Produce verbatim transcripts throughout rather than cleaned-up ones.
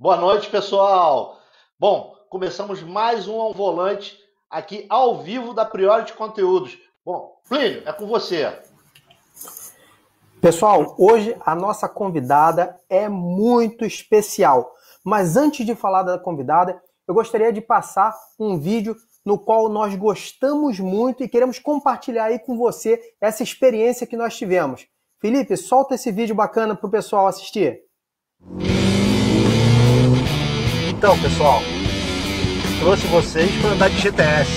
Boa noite, pessoal! Bom, começamos mais um Ao Volante aqui ao vivo da Priority Conteúdos. Bom, Plínio, é com você. Pessoal, hoje a nossa convidada é muito especial. Mas antes de falar da convidada, eu gostaria de passar um vídeo no qual nós gostamos muito e queremos compartilhar aí com você essa experiência que nós tivemos. Felipe, solta esse vídeo bacana para o pessoal assistir. Então, pessoal, trouxe vocês para andar de G T S.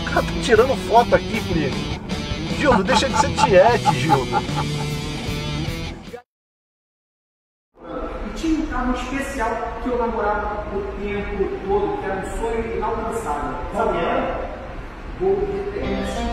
O cara tá tirando foto aqui, Plínio. Gildo, deixa de ser tiete, Gildo. E tinha um carro especial que eu namorava o tempo todo, que era um sonho inalcançável. Qual era? Gol G T S.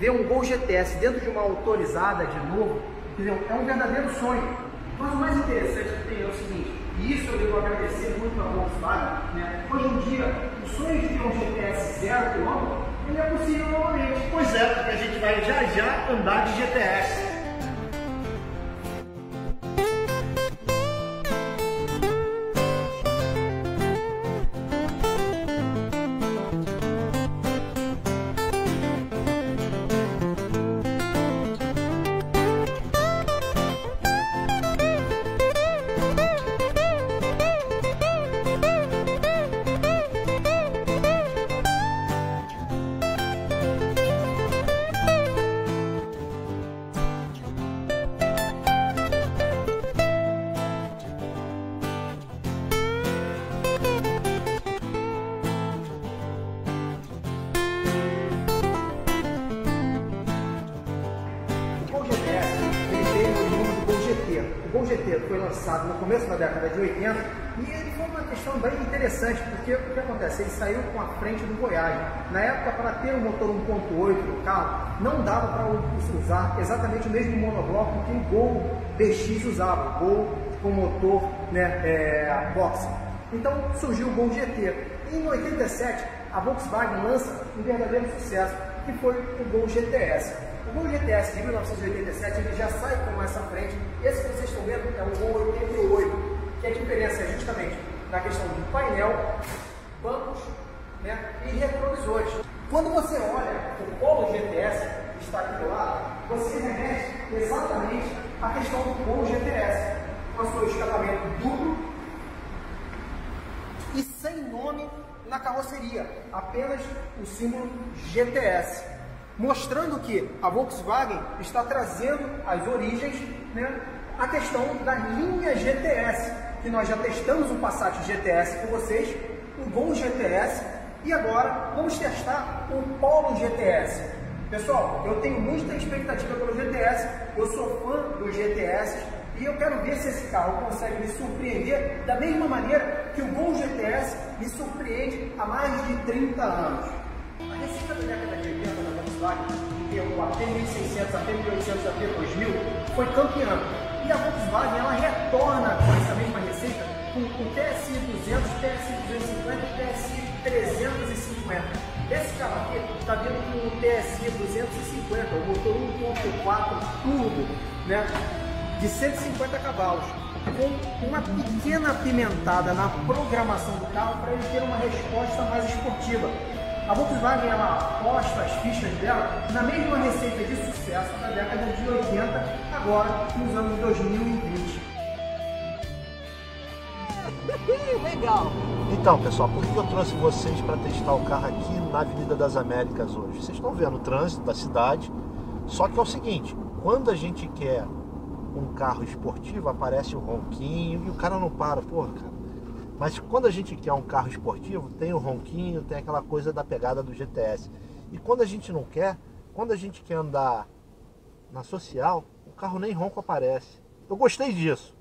Ver um Gol G T S dentro de uma autorizada de novo, entendeu? É um verdadeiro sonho. Mas o mais interessante que tem é o seguinte, e isso eu devo agradecer muito à Volkswagen, né? Hoje em dia, o sonho de ter um G T S zero quilômetro, ele é possível novamente. Pois é, porque a gente vai já já andar de G T S. No começo da década de oitenta, e ele foi uma questão bem interessante, porque o que acontece? Ele saiu com a frente do Voyage. Na época, para ter um motor um ponto oito no carro, não dava para usar exatamente o mesmo monobloco que o Gol B X usava, o Gol com motor, né, é, boxer. Então surgiu o Gol G T. Em oitenta e sete, a Volkswagen lança um verdadeiro sucesso, que foi o Gol G T S. O Gol G T S de mil novecentos e oitenta e sete, ele já sai com essa frente. Esse que vocês estão vendo é o Gol oitenta e oito, que a diferença é justamente na questão do painel, bancos, né, e retrovisores. Quando você olha o Polo G T S, que está aqui do lado, você remete exatamente à questão do Gol G T S, com o seu escapamento duplo e sem nome na carroceria, apenas o símbolo G T S. Mostrando que a Volkswagen está trazendo as origens, né, a questão da linha G T S, que nós já testamos o Passat G T S com vocês, o Gol G T S, e agora vamos testar o Polo G T S. Pessoal, eu tenho muita expectativa pelo G T S, eu sou fã do G T S, e eu quero ver se esse carro consegue me surpreender da mesma maneira que o Gol G T S me surpreende há mais de trinta anos. A receita da década de oitenta, que deu a T mil e seiscentos, a T mil e oitocentos, a T dois mil, foi campeã. E a Volkswagen, ela retorna com essa mesma receita com o T S I duzentos, T S I duzentos e cinquenta e T S I trezentos e cinquenta. Esse carro aqui está vindo com um T S I duzentos e cinquenta, um motor um ponto quatro turbo, né, de cento e cinquenta cavalos, com uma pequena apimentada na programação do carro para ele ter uma resposta mais esportiva. A Volkswagen, ela aposta as fichas dela na mesma receita de sucesso da década de oitenta, agora nos anos dois mil e vinte. Legal! Então, pessoal, por que eu trouxe vocês para testar o carro aqui na Avenida das Américas hoje? Vocês estão vendo o trânsito da cidade, só que é o seguinte, quando a gente quer um carro esportivo, aparece o ronquinho e o cara não para, porra, cara. Mas quando a gente quer um carro esportivo, tem o ronquinho, tem aquela coisa da pegada do G T S. E quando a gente não quer, quando a gente quer andar na social, o carro nem ronco aparece. Eu gostei disso,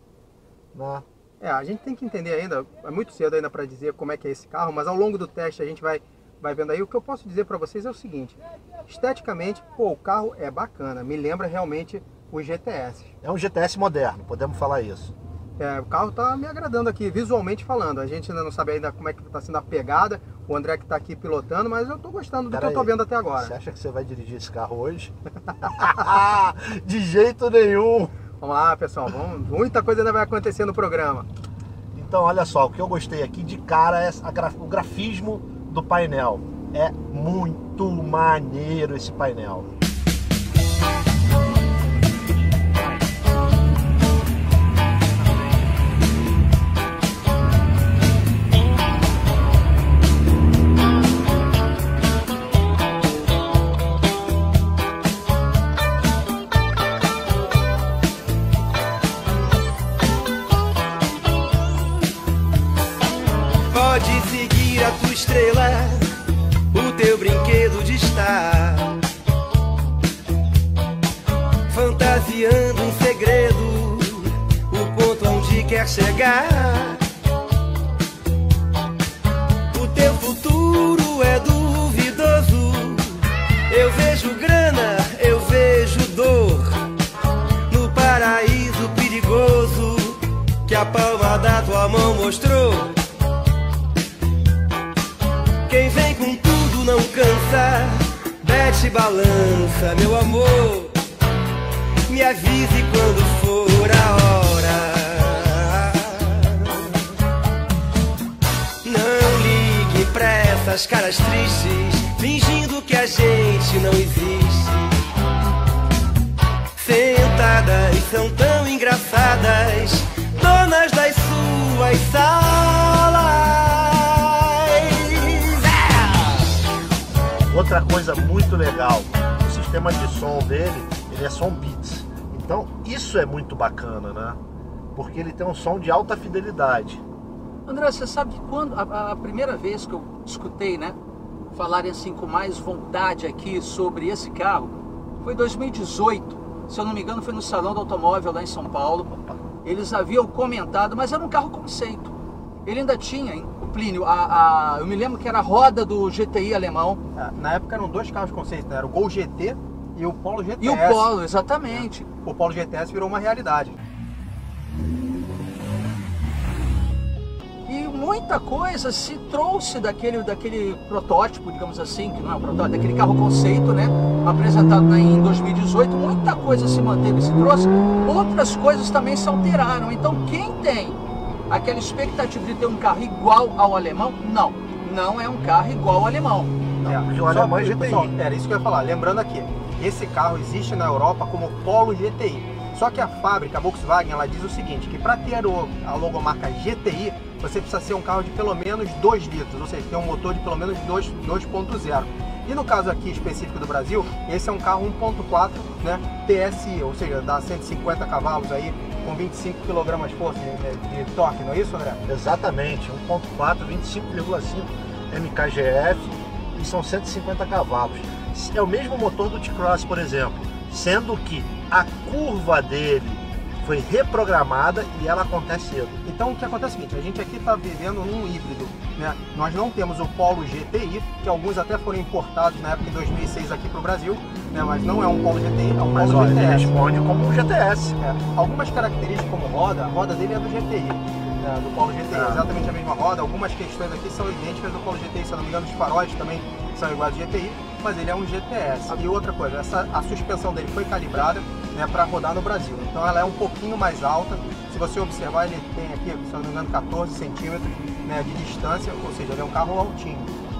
né? É, a gente tem que entender ainda, é muito cedo ainda para dizer como é que é esse carro, mas ao longo do teste a gente vai, vai vendo aí. O que eu posso dizer para vocês é o seguinte, esteticamente, pô, o carro é bacana, me lembra realmente o G T S. É um G T S moderno, podemos falar isso. É, o carro tá me agradando aqui, visualmente falando, a gente ainda não sabe ainda como é que tá sendo a pegada, o André que tá aqui pilotando, mas eu tô gostando do Cara, que eu tô vendo até agora. Você acha que você vai dirigir esse carro hoje? De jeito nenhum! Vamos lá, pessoal, vamos, muita coisa ainda vai acontecer no programa. Então, olha só, o que eu gostei aqui de cara é a graf... o grafismo do painel. É muito maneiro esse painel. Fantasiando um segredo, o ponto onde quer chegar. O teu futuro é duvidoso. Eu vejo grana, eu vejo dor. No paraíso perigoso que a palma da tua mão mostrou. Quem vem com tudo não cansa. Bete balança, meu amor. Me avise quando for a hora. Não ligue pra essas caras tristes, fingindo que a gente não existe. Sentadas são tão engraçadas, donas das suas salas. Outra coisa muito legal, o sistema de som dele, ele é som beats. Então isso é muito bacana, né? Porque ele tem um som de alta fidelidade. André, você sabe que quando a, a primeira vez que eu escutei, né, falarem assim com mais vontade aqui sobre esse carro, foi dois mil e dezoito, se eu não me engano foi no Salão do Automóvel lá em São Paulo. Opa. Eles haviam comentado, mas era um carro conceito. Ele ainda tinha, hein, o Plínio, a, a, eu me lembro que era a roda do G T I alemão. Na época eram dois carros conceitos, né? Era o Gol G T e o Polo G T S. E o Polo, exatamente. O Polo G T S virou uma realidade. E muita coisa se trouxe daquele, daquele protótipo, digamos assim, que não é um protótipo, daquele carro conceito, né? Apresentado em dois mil e dezoito, muita coisa se manteve, se trouxe. Outras coisas também se alteraram. Então quem tem aquela expectativa de ter um carro igual ao alemão, não. Não é um carro igual ao alemão. Não, é, porque o alemão é G T I. Só, era isso que eu ia falar, lembrando aqui. Esse carro existe na Europa como Polo G T I. Só que a fábrica, a Volkswagen, ela diz o seguinte, que para ter a logomarca G T I, você precisa ser um carro de pelo menos dois litros, ou seja, ter um motor de pelo menos dois ponto zero. E no caso aqui específico do Brasil, esse é um carro um ponto quatro, né, T S I, ou seja, dá cento e cinquenta cavalos aí, com vinte e cinco quilos-força de, de torque, não é isso, André? Exatamente, um ponto quatro, vinte e cinco vírgula cinco M K G F e são cento e cinquenta cavalos. É o mesmo motor do T-Cross, por exemplo, sendo que a curva dele foi reprogramada e ela acontece cedo. Então o que acontece é o seguinte, a gente aqui está vivendo num híbrido, né? Nós não temos o Polo G T I, que alguns até foram importados na época em dois mil e seis aqui para o Brasil, né? Mas não é um Polo G T I, é um Mas, Polo olha, G T S. Ele responde como um G T S. É. Algumas características como roda, a roda dele é do G T I. É, do Polo G T I, é exatamente a mesma roda, algumas questões aqui são idênticas do Polo G T I, se eu não me engano os faróis também são iguais ao G T I, mas ele é um G T S. E outra coisa, essa, a suspensão dele foi calibrada, né, para rodar no Brasil, então ela é um pouquinho mais alta. Se você observar, ele tem aqui, se eu não me engano, quatorze centímetros, né, de distância, ou seja, ele é um carro altinho,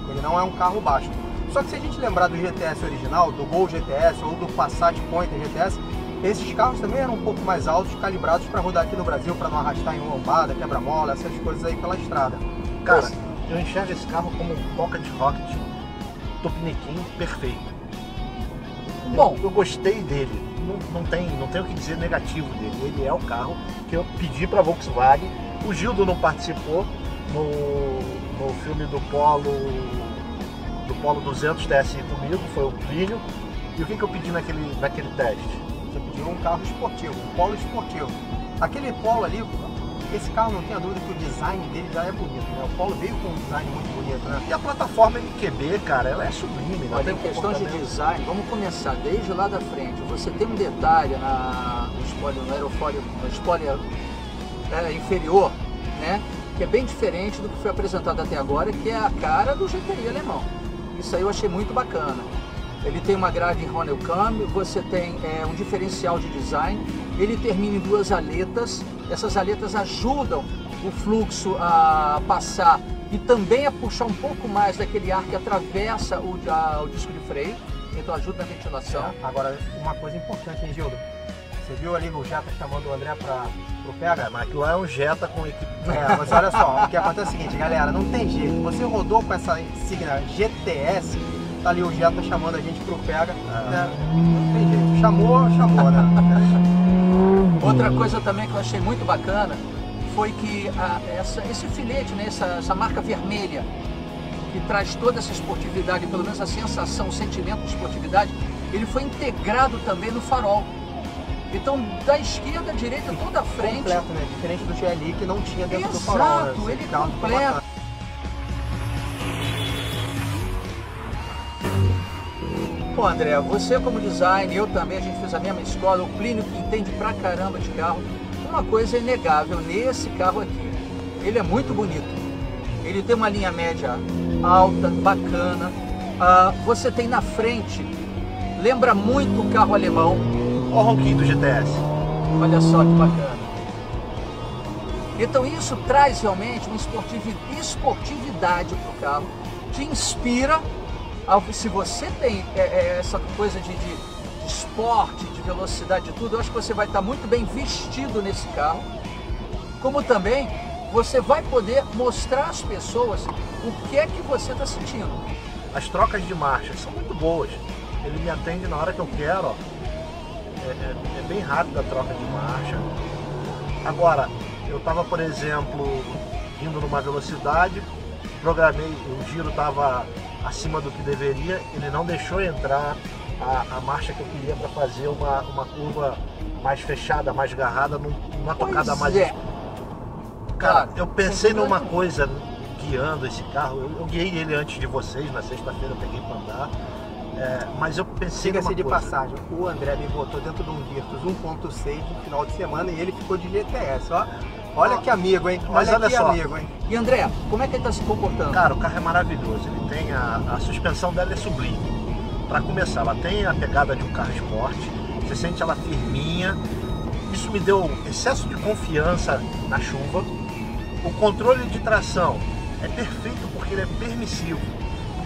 ele não é um carro baixo. Só que se a gente lembrar do G T S original, do Gol G T S ou do Passat Pointer G T S, esses carros também eram um pouco mais altos, calibrados para rodar aqui no Brasil, para não arrastar em lombada, quebra-mola, essas coisas aí pela estrada. Cara, eu enxergo esse carro como um pocket rocket tupiniquim perfeito. Bom, eu, eu gostei dele. Não, não, tem, não tem o que dizer negativo dele. Ele é o carro que eu pedi para a Volkswagen. O Gildo não participou no, no filme do Polo do Polo duzentos T S I comigo, foi o Plínio. E o que, que eu pedi naquele, naquele teste? Você pediu um carro esportivo, um Polo esportivo. Aquele Polo ali, esse carro não tem a dúvida que o design dele já é bonito, né? O Polo veio com um design muito bonito, né? E a plataforma M Q B, cara, ela é sublime. Mas tem questão de design, vamos começar desde lá da frente. Você tem um detalhe na, no spoiler, no aerofólio, no spoiler é, inferior, né? Que é bem diferente do que foi apresentado até agora, que é a cara do G T I alemão. Isso aí eu achei muito bacana. Ele tem uma grade em Ronelcam, você tem é, um diferencial de design, ele termina em duas aletas, essas aletas ajudam o fluxo a passar e também a puxar um pouco mais daquele ar que atravessa o, a, o disco de freio, então ajuda na ventilação. É, agora, uma coisa importante, hein, Gildo? Você viu ali o Jetta chamando o André para o P H? É, mas aquilo é um Jetta com equipe. É, mas olha só, o que acontece é o seguinte, galera, não tem jeito, você rodou com essa insígnia G T S, tá ali o Jetta chamando a gente pro pega, né? Não tem jeito. Chamou, chamou, né? Outra coisa também que eu achei muito bacana foi que a, essa, esse filete, né? Essa, essa marca vermelha que traz toda essa esportividade, pelo menos a sensação, o sentimento de esportividade, ele foi integrado também no farol. Então, da esquerda à direita, toda a frente... Completo, né? Diferente do G L I que não tinha dentro. Exato, do farol. Exato, né? Ele completo. Bom, André, você como design, eu também, a gente fez a mesma escola, o Plínio que entende pra caramba de carro, uma coisa inegável nesse carro aqui, ele é muito bonito, ele tem uma linha média alta, bacana, ah, você tem na frente, lembra muito o carro alemão. Olha o ronquinho do G T S. Olha só que bacana. Então isso traz realmente uma esportividade pro carro, te inspira. Se você tem essa coisa de, de, de esporte, de velocidade, de tudo, eu acho que você vai estar muito bem vestido nesse carro. Como também você vai poder mostrar às pessoas o que é que você está sentindo. As trocas de marchas são muito boas. Ele me atende na hora que eu quero. Ó. É, é, é bem rápido a troca de marcha. Agora, eu estava, por exemplo, indo numa velocidade, programei, o giro estava acima do que deveria, ele não deixou entrar a, a marcha que eu queria para fazer uma, uma curva mais fechada, mais garrada, num, numa pois tocada é. mais... Cara, eu pensei numa coisa guiando esse carro, eu, eu guiei ele antes de vocês, na sexta-feira eu peguei para andar, é, mas eu pensei numa coisa... de passagem, o André me botou dentro de um Virtus um ponto seis no final de semana e ele ficou de G T S, ó. Olha que amigo, hein? Mas olha, olha que só. amigo, hein? E André, como é que ele está se comportando? Cara, o carro é maravilhoso. Ele tem a, a suspensão dela é sublime. Para começar, ela tem a pegada de um carro esporte. Você sente ela firminha. Isso me deu excesso de confiança na chuva. O controle de tração é perfeito porque ele é permissivo.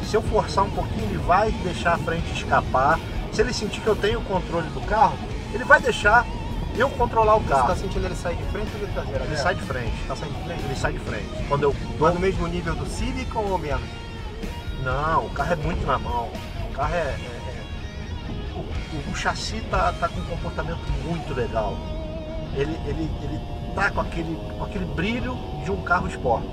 Se eu forçar um pouquinho, ele vai deixar a frente escapar. Se ele sentir que eu tenho o controle do carro, ele vai deixar eu controlar o carro. Você tá sentindo ele sair de frente ou de traseira? Ele é. sai de frente. Tá saindo de frente? Ele sai de frente. Quando eu dou... Mas no mesmo nível do Civic ou menos? Não, o carro é muito na mão. O carro é... é, é... O, o, o chassi tá, tá com um comportamento muito legal. Ele, ele, ele tá com aquele, com aquele brilho de um carro esporte.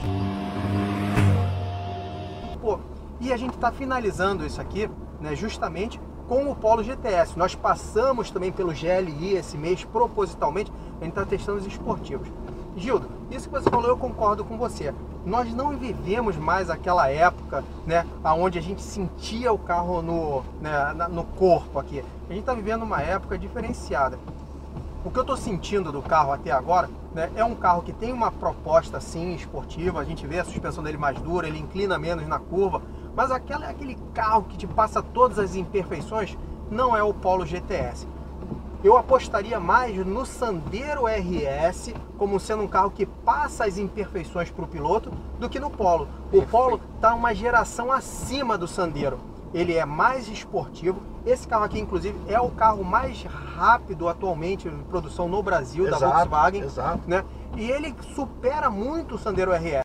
Pô, e a gente tá finalizando isso aqui, né, justamente... com o Polo G T S. Nós passamos também pelo G L I esse mês, propositalmente, a gente está testando os esportivos. Gildo, isso que você falou eu concordo com você. Nós não vivemos mais aquela época, né, onde a gente sentia o carro no, né, no corpo aqui. A gente está vivendo uma época diferenciada. O que eu estou sentindo do carro até agora, né, é um carro que tem uma proposta, sim, esportiva. A gente vê a suspensão dele mais dura, ele inclina menos na curva, Mas aquela, aquele carro que te passa todas as imperfeições não é o Polo G T S. Eu apostaria mais no Sandero R S como sendo um carro que passa as imperfeições para o piloto do que no Polo. O Polo está uma geração acima do Sandero. Ele é mais esportivo. Esse carro aqui, inclusive, é o carro mais rápido atualmente em produção no Brasil, exato, da Volkswagen. Exato. Né? E ele supera muito o Sandero R S.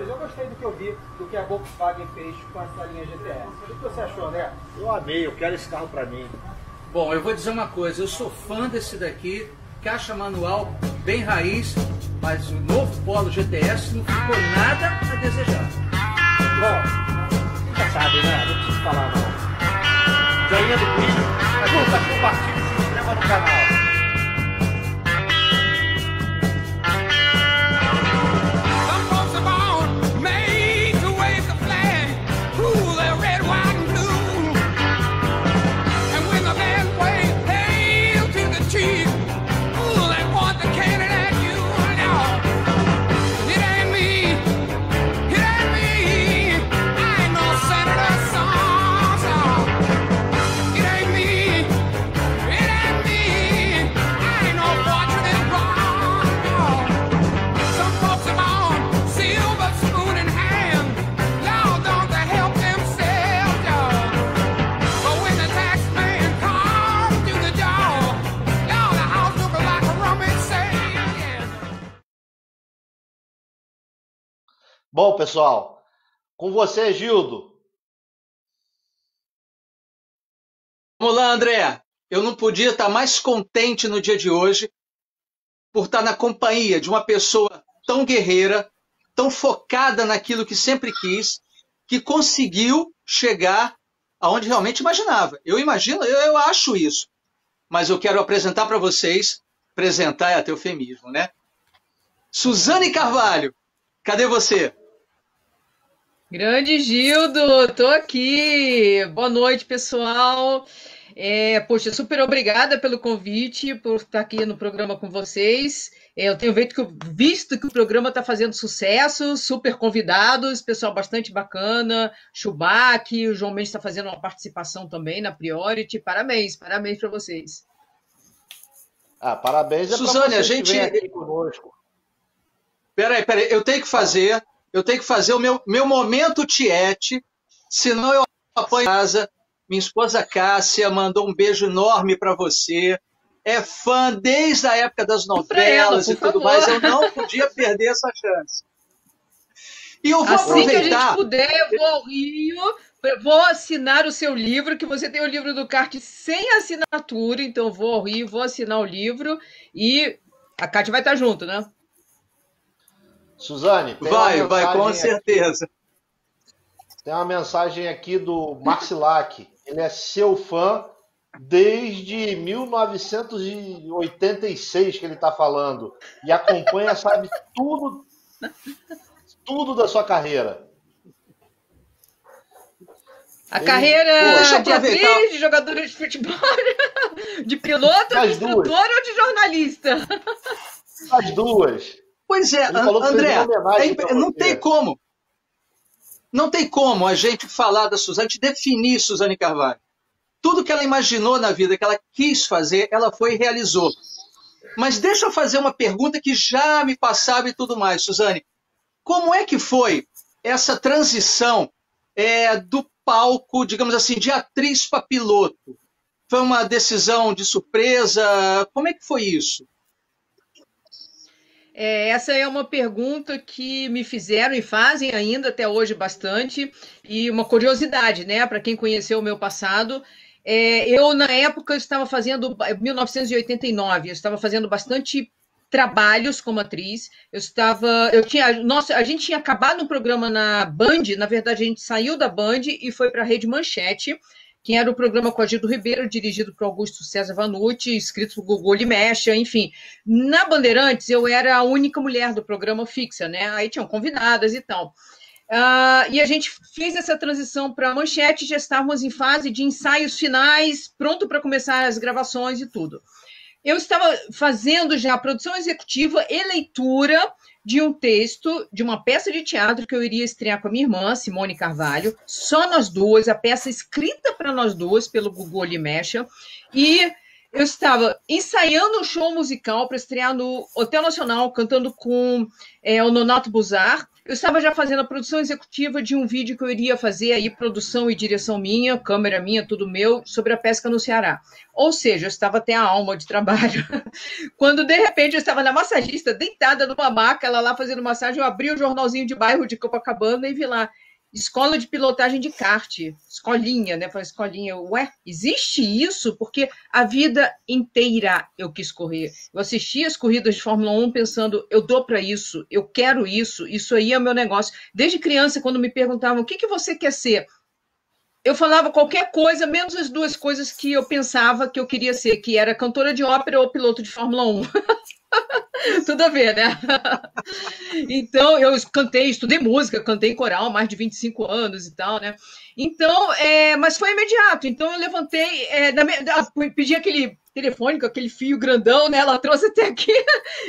Eu gostei do que eu vi, do que a Volkswagen fez com essa linha G T S. O que você achou, né? Eu amei, eu quero esse carro pra mim. Bom, eu vou dizer uma coisa, eu sou fã desse daqui, caixa manual, bem raiz, mas o novo Polo G T S não ficou nada a desejar. Bom, já sabe, né? Não preciso falar não. Joinha do vídeo, ajuda, compartilha, se inscreva no canal. Bom, pessoal, com você, Gildo. Vamos lá, André. Eu não podia estar mais contente no dia de hoje por estar na companhia de uma pessoa tão guerreira, tão focada naquilo que sempre quis, que conseguiu chegar aonde realmente imaginava. Eu imagino, eu, eu acho isso. Mas eu quero apresentar para vocês, apresentar é até eufemismo, né? Suzane Carvalho, cadê você? Grande Gildo, tô aqui. Boa noite, pessoal. É, poxa, super obrigada pelo convite, por estar aqui no programa com vocês. É, eu tenho visto que o programa está fazendo sucesso, super convidados, pessoal bastante bacana, Chubac, o João Mendes está fazendo uma participação também na Priority. Parabéns, parabéns para vocês. Ah, parabéns. É Suzane, a gente vem aqui conosco. Peraí, peraí, eu tenho que fazer... Eu tenho que fazer o meu, meu momento tiete, senão eu apanho em casa. Minha esposa Cássia mandou um beijo enorme para você. É fã desde a época das novelas ela, e tudo favor. mais. Eu não podia perder essa chance. E eu vou assim aproveitar... que a gente puder, eu vou ao Rio, vou assinar o seu livro, que você tem o livro do kart sem assinatura, então eu vou ao Rio, vou assinar o livro e a Cátia vai estar junto, né? Suzane, tem vai, vai, com certeza. Aqui, tem uma mensagem aqui do Marcilac. Ele é seu fã desde mil novecentos e oitenta e seis que ele está falando. E acompanha, sabe tudo, tudo da sua carreira. A ele, carreira pô, de atriz, de jogadora de futebol, de piloto, das de instrutora ou de jornalista? As duas. Pois é, André, é, não tem como, não tem como a gente falar da Suzane, a gente definir Suzane Carvalho. Tudo que ela imaginou na vida, que ela quis fazer, ela foi e realizou. Mas deixa eu fazer uma pergunta que já me passava e tudo mais, Suzane. Como é que foi essa transição é, do palco, digamos assim, de atriz para piloto? Foi uma decisão de surpresa? Como é que foi isso? É, essa é uma pergunta que me fizeram e fazem ainda até hoje bastante, e uma curiosidade, né, para quem conheceu o meu passado. É, eu, na época, eu estava fazendo, mil novecentos e oitenta e nove, eu estava fazendo bastante trabalhos como atriz. Eu estava, eu tinha, nossa, a gente tinha acabado um programa na Band, na verdade a gente saiu da Band e foi para a Rede Manchete, que era o programa com Agildo Ribeiro, dirigido por Augusto César Vanucci, escrito por Gogô Limecha, enfim. Na Bandeirantes, eu era a única mulher do programa fixa, né? Aí tinham convidadas e tal. Uh, e a gente fez essa transição para a manchete, já estávamos em fase de ensaios finais, pronto para começar as gravações e tudo. Eu estava fazendo já a produção executiva e leitura de um texto, de uma peça de teatro que eu iria estrear com a minha irmã, Suzane Carvalho, só nós duas, a peça escrita para nós duas, pelo Gugu Limecha, e eu estava ensaiando um show musical para estrear no Hotel Nacional, cantando com é, o Nonato Buzar. Eu estava já fazendo a produção executiva de um vídeo que eu iria fazer, aí produção e direção minha, câmera minha, tudo meu, sobre a pesca no Ceará. Ou seja, eu estava até a alma de trabalho. Quando, de repente, eu estava na massagista, deitada numa maca, ela lá fazendo massagem, eu abri o jornalzinho de bairro de Copacabana e vi lá, escola de pilotagem de kart, escolinha, né? Falei, escolinha, ué, existe isso? Porque a vida inteira eu quis correr. Eu assistia as corridas de Fórmula um pensando, eu dou para isso, eu quero isso, isso aí é o meu negócio. Desde criança, quando me perguntavam, o que, que você quer ser? Eu falava qualquer coisa, menos as duas coisas que eu pensava que eu queria ser, que era cantora de ópera ou piloto de Fórmula um. Tudo a ver, né? Então, eu cantei, estudei música, cantei em coral, mais de vinte e cinco anos e tal, né? Então, é, mas foi imediato. Então, eu levantei, é, da, da, pedi aquele telefônico, aquele fio grandão, né? Ela trouxe até aqui,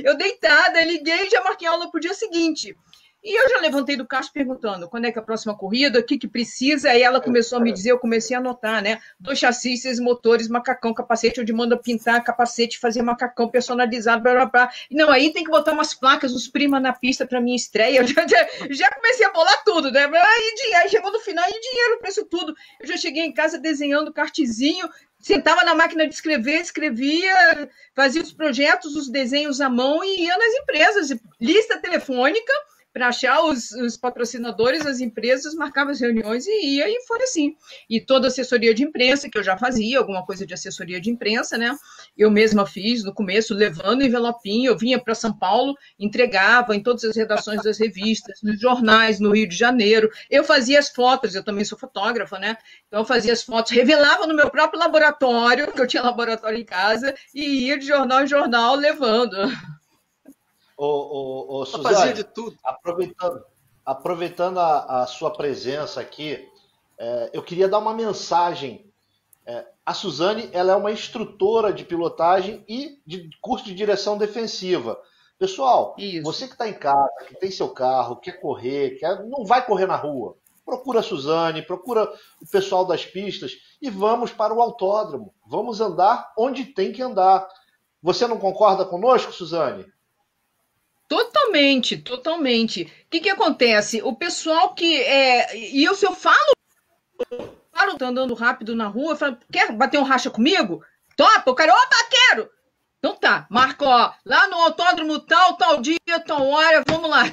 eu deitada, liguei e já marquei aula para o dia seguinte. E eu já levantei do carro perguntando quando é que é a próxima corrida, o que, que precisa. Aí ela começou a me dizer, eu comecei a anotar, né? Dois chassis, seis motores, macacão, capacete, onde manda pintar capacete, fazer macacão personalizado, blá, blá, blá. Não, aí tem que botar umas placas, uns primas na pista para minha estreia. Eu já, já, já comecei a bolar tudo, né? Aí, aí chegou no final, e dinheiro para isso tudo. Eu já cheguei em casa desenhando cartezinho, sentava na máquina de escrever, escrevia, fazia os projetos, os desenhos à mão e ia nas empresas. Lista telefônica, para achar os, os patrocinadores, as empresas, marcava as reuniões e ia, e foi assim. E toda assessoria de imprensa, que eu já fazia, alguma coisa de assessoria de imprensa, né? Eu mesma fiz no começo, levando envelopinho, eu vinha para São Paulo, entregava em todas as redações das revistas, nos jornais, no Rio de Janeiro. Eu fazia as fotos, eu também sou fotógrafa, né? Então eu fazia as fotos, revelava no meu próprio laboratório, que eu tinha laboratório em casa, e ia de jornal em jornal levando. Ô, ô, ô, Suzane, fazia de tudo. aproveitando, aproveitando a, a sua presença aqui, é, eu queria dar uma mensagem. É, a Suzane, ela é uma instrutora de pilotagem e de curso de direção defensiva. Pessoal, isso. Você que está em casa, que tem seu carro, quer correr, quer, não vai correr na rua, procura a Suzane, procura o pessoal das pistas e vamos para o autódromo. Vamos andar onde tem que andar. Você não concorda conosco, Suzane? Totalmente, totalmente. O que, que acontece? O pessoal que... É, e eu, se eu falo... Claro, tá andando rápido na rua, eu falo, quer bater um racha comigo? Topa, o cara, opa, quero! Então tá, marca, ó, lá no autódromo tal, tal dia, tal hora, vamos lá.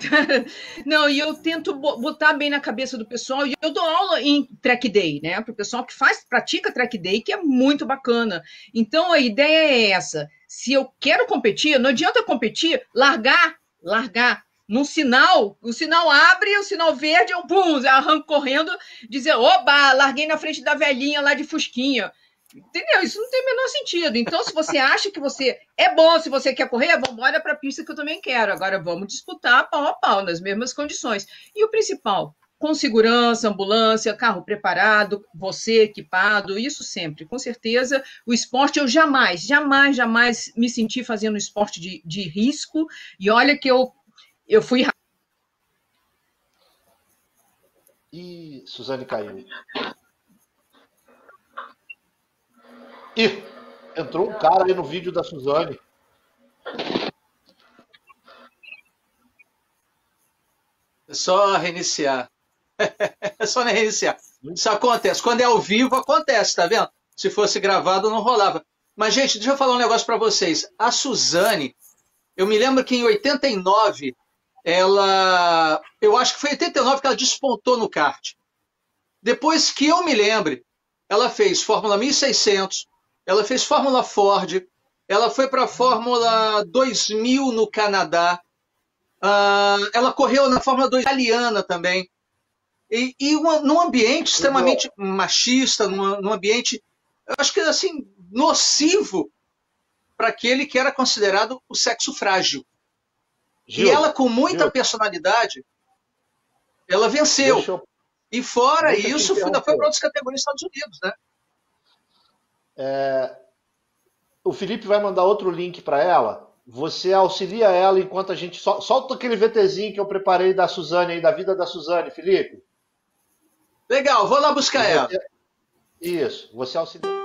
Não, e eu tento botar bem na cabeça do pessoal, e eu dou aula em track day, né? Para o pessoal que faz, pratica track day, que é muito bacana. Então a ideia é essa. Se eu quero competir, não adianta competir, largar, largar num sinal, o sinal abre, o sinal verde, eu pum, arranco correndo, dizer, oba, larguei na frente da velhinha lá de fusquinha. Entendeu? Isso não tem o menor sentido. Então, se você acha que você é bom, se você quer correr, vamos embora para a pista que eu também quero. Agora vamos disputar pau a pau, nas mesmas condições. E o principal, com segurança, ambulância, carro preparado, você equipado, isso sempre. Com certeza, o esporte eu jamais, jamais, jamais me senti fazendo esporte de, de risco. E olha que eu, eu fui... Ih, Suzane caiu. Ih, entrou um cara aí no vídeo da Suzane. É só reiniciar. É só reiniciar. Isso acontece. Quando é ao vivo, acontece, tá vendo? Se fosse gravado, não rolava. Mas, gente, deixa eu falar um negócio para vocês. A Suzane, eu me lembro que em oitenta e nove, ela... Eu acho que foi em oitenta e nove que ela despontou no kart. Depois que eu me lembre, ela fez Fórmula mil e seiscentos, ela fez Fórmula Ford, ela foi para a Fórmula dois mil no Canadá, uh, ela correu na Fórmula dois italiana também, e, e uma, num ambiente extremamente machista, num, num ambiente, eu acho que assim, nocivo para aquele que era considerado o sexo frágil. Gil, e ela, com muita Gil. personalidade, Ela venceu. Eu... E fora Deixa isso, foi para outras categorias dos Estados Unidos, né? É... O Felipe vai mandar outro link para ela. Você auxilia ela enquanto a gente... Solta aquele VTzinho que eu preparei da Suzane aí, da vida da Suzane, Felipe. Legal, vou lá buscar você... ela. Isso, você auxilia...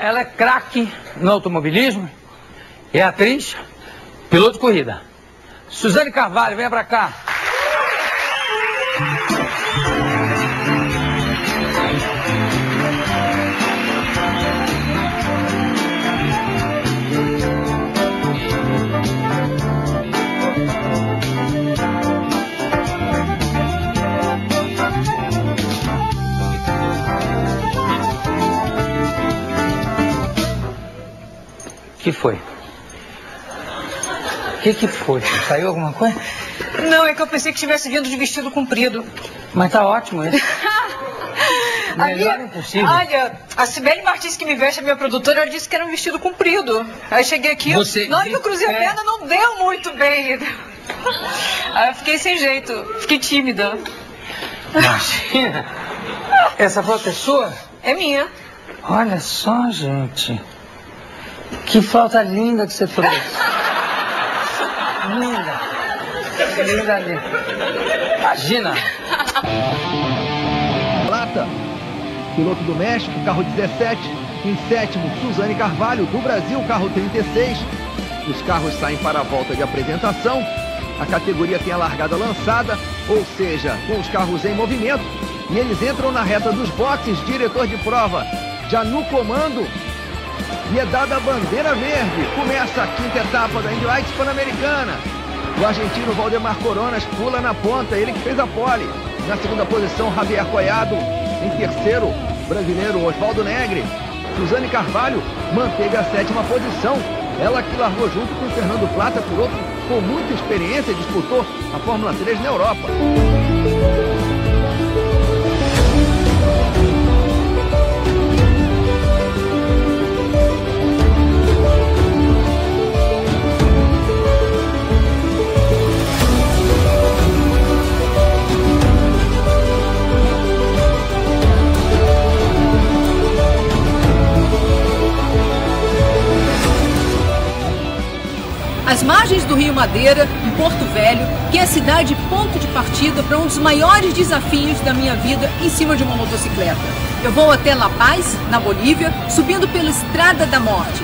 Ela é craque no automobilismo, é atriz, piloto de corrida. Suzane Carvalho, venha pra cá. O que foi? O que que foi? Saiu alguma coisa? Não, é que eu pensei que estivesse vindo de vestido comprido. Mas tá ótimo isso. Melhor minha... impossível. Olha, a Sibeli Martins, que me veste, a minha produtora, ela disse que era um vestido comprido. Aí cheguei aqui, Você... na hora que eu cruzei a perna, não deu muito bem. Aí eu fiquei sem jeito, fiquei tímida. Imagina! Essa foto é sua? É minha. Olha só, gente. Que falta linda que você fez. Linda. Linda, linda. Imagina. Lata, piloto do México, carro dezessete. Em sétimo, Suzane Carvalho, do Brasil, carro trinta e seis. Os carros saem para a volta de apresentação. A categoria tem a largada lançada, ou seja, com os carros em movimento. E eles entram na reta dos boxes, diretor de prova. Já no comando... E é dada a bandeira verde. Começa a quinta etapa da Indy Lights Pan-Americana. O argentino Valdemar Coronas pula na ponta, ele que fez a pole. Na segunda posição, Javier Collado. Em terceiro, brasileiro Oswaldo Negre. Suzane Carvalho manteve a sétima posição. Ela que largou junto com Fernando Plata, piloto com muita experiência, e disputou a Fórmula três na Europa. As margens do Rio Madeira, em Porto Velho, que é a cidade ponto de partida para um dos maiores desafios da minha vida em cima de uma motocicleta. Eu vou até La Paz, na Bolívia, subindo pela Estrada da Morte.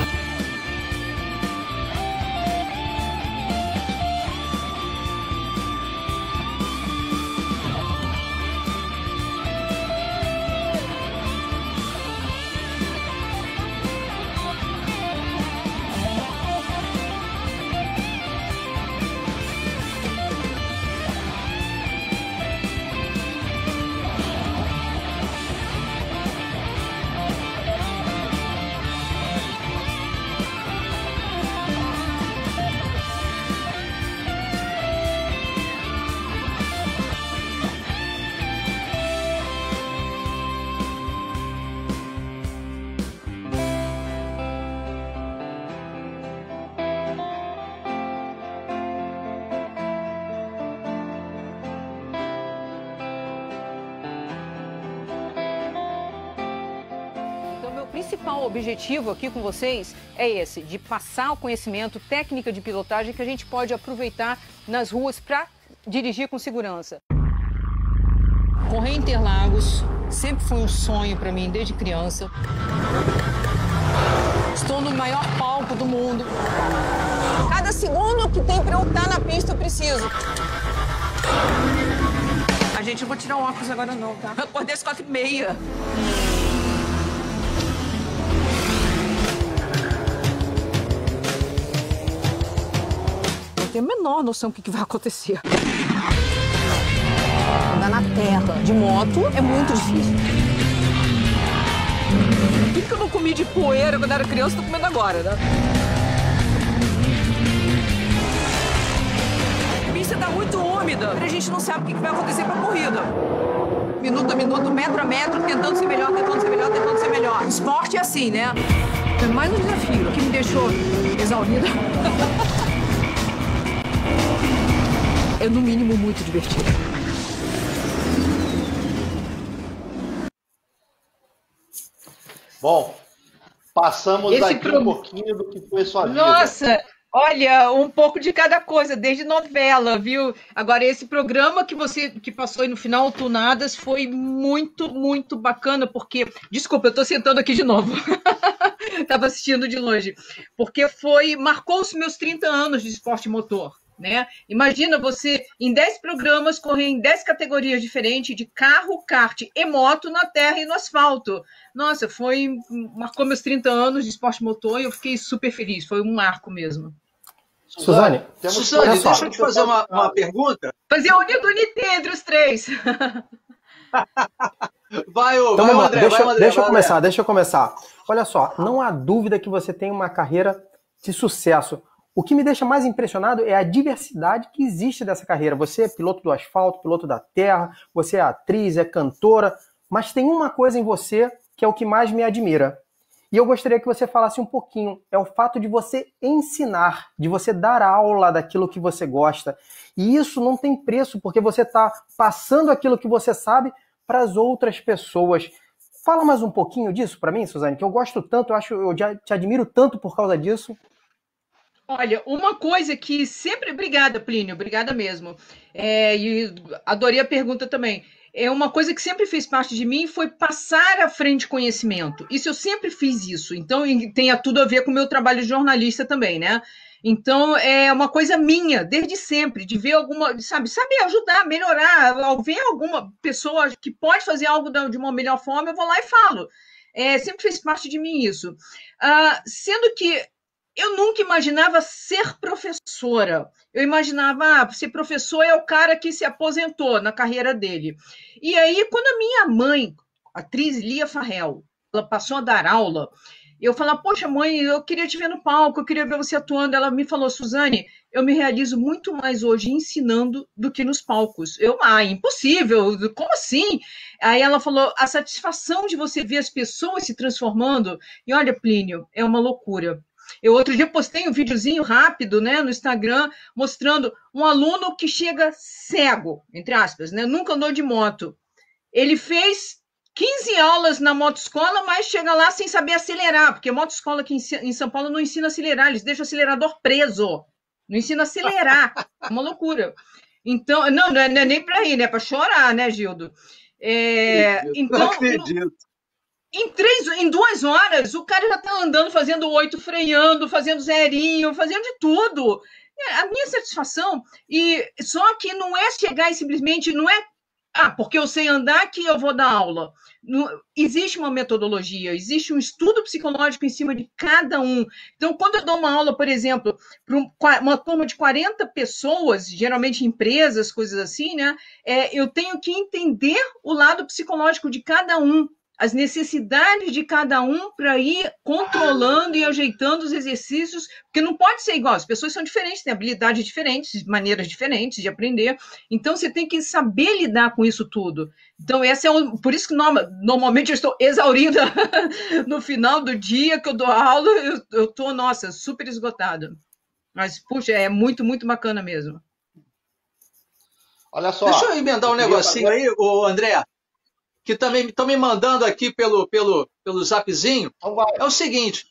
principal objetivo aqui com vocês é esse, de passar o conhecimento, técnica de pilotagem que a gente pode aproveitar nas ruas para dirigir com segurança. Correr em Interlagos sempre foi um sonho para mim, desde criança. Estou no maior palco do mundo. Cada segundo que tem para eu estar na pista, eu preciso. A gente, não vou tirar o óculos agora não, tá? Eu acordei às quatro e meia. Não tenho a menor noção do que vai acontecer. Andar na terra de moto é muito difícil. Tudo que eu não comi de poeira quando era criança, eu tô comendo agora, né? A pista tá muito úmida, a gente não sabe o que vai acontecer pra corrida. Minuto a minuto, metro a metro, tentando ser melhor, tentando ser melhor, tentando ser melhor. Esporte é assim, né? É mais um desafio que me deixou exaurida. É, no mínimo, muito divertido. Bom, passamos Esse aqui pro... um pouquinho do que foi sua vida. Nossa, olha, um pouco de cada coisa, desde novela, viu? Agora, esse programa que você que passou aí no final, Outunadas, foi muito, muito bacana, porque... Desculpa, eu tô sentando aqui de novo. Estava assistindo de longe. Porque foi... Marcou os meus trinta anos de esporte motor, né? Imagina você, em dez programas, correr em dez categorias diferentes, de carro, kart e moto, na terra e no asfalto. Nossa, foi, marcou meus trinta anos de esporte motor e eu fiquei super feliz, foi um marco mesmo. Suzane, Suzane, deixa só. eu te fazer uma, uma pergunta. Fazer unido unite entre os três. Vai, ô, então, vai, mano, André, deixa, vai, André, deixa vai, eu começar, André. deixa eu começar. Olha só, não há dúvida que você tem uma carreira de sucesso. O que me deixa mais impressionado é a diversidade que existe dessa carreira. Você é piloto do asfalto, piloto da terra, você é atriz, é cantora, mas tem uma coisa em você que é o que mais me admira. E eu gostaria que você falasse um pouquinho, é o fato de você ensinar, de você dar aula daquilo que você gosta. E isso não tem preço, porque você está passando aquilo que você sabe para as outras pessoas. Fala mais um pouquinho disso para mim, Suzane, que eu gosto tanto, eu acho, eu já te admiro tanto por causa disso. Olha, uma coisa que sempre... Obrigada, Plínio, obrigada mesmo. É, e adorei a pergunta também. É uma coisa que sempre fez parte de mim, foi passar à frente conhecimento. Isso eu sempre fiz isso, então tem tudo a ver com o meu trabalho de jornalista também, né? Então é uma coisa minha, desde sempre, de ver alguma, sabe, saber ajudar, melhorar, ao ver alguma pessoa que pode fazer algo de uma melhor forma, eu vou lá e falo. É, sempre fez parte de mim isso. Ah, sendo que eu nunca imaginava ser professora. Eu imaginava, ah, ser professor é o cara que se aposentou na carreira dele. E aí, quando a minha mãe, a atriz Lia Farrell, ela passou a dar aula, eu falava, poxa, mãe, eu queria te ver no palco, eu queria ver você atuando. Ela me falou, Suzane, eu me realizo muito mais hoje ensinando do que nos palcos. Eu, ah, impossível, como assim? Aí ela falou, a satisfação de você ver as pessoas se transformando. E olha, Plínio, é uma loucura. Eu outro dia postei um videozinho rápido, né, no Instagram, mostrando um aluno que chega cego, entre aspas, né, nunca andou de moto. Ele fez quinze aulas na motoescola, mas chega lá sem saber acelerar, porque a motoescola aqui em São Paulo não ensina a acelerar, eles deixam o acelerador preso, não ensina a acelerar, é uma loucura. Então, não, não é nem para rir, né, é para chorar, né, Gildo? É, eu então, não acredito. Em, três, em duas horas, o cara já está andando, fazendo oito, freando, fazendo zerinho, fazendo de tudo. A minha satisfação, e só que não é chegar e simplesmente, não é, ah, porque eu sei andar que eu vou dar aula. Não, existe uma metodologia, existe um estudo psicológico em cima de cada um. Então, quando eu dou uma aula, por exemplo, para uma turma de quarenta pessoas, geralmente empresas, coisas assim, né? É, eu tenho que entender o lado psicológico de cada um, as necessidades de cada um para ir controlando e ajeitando os exercícios, porque não pode ser igual, as pessoas são diferentes, têm habilidades diferentes, maneiras diferentes de aprender, então você tem que saber lidar com isso tudo. Então, essa é um, por isso que normalmente eu estou exaurida no final do dia que eu dou aula, eu estou, nossa, super esgotada. Mas, puxa, é muito, muito bacana mesmo. Olha só. Deixa eu emendar um negocinho aí, ô André. que também estão me mandando aqui pelo, pelo, pelo zapzinho, é o seguinte,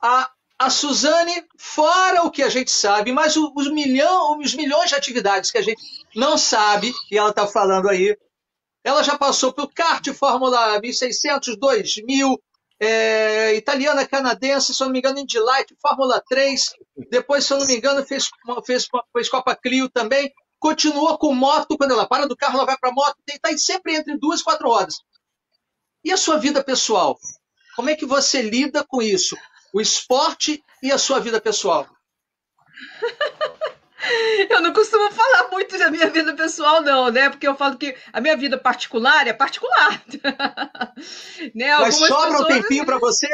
a, a Suzane, fora o que a gente sabe, mas o, os, milhão, os milhões de atividades que a gente não sabe, e ela está falando aí, ela já passou pelo kart Fórmula mil e seiscentos, dois mil, é, italiana, canadense, se eu não me engano, Indy Lights, Fórmula três, depois, se eu não me engano, fez, fez, fez Copa Clio também, continua com moto, quando ela para do carro, ela vai para a moto, está sempre entre duas e quatro rodas. E a sua vida pessoal? Como é que você lida com isso? O esporte e a sua vida pessoal? Eu não costumo falar muito da minha vida pessoal, não, né? Porque eu falo que a minha vida particular é particular. Né? Mas sobra pessoas... um tempinho para você?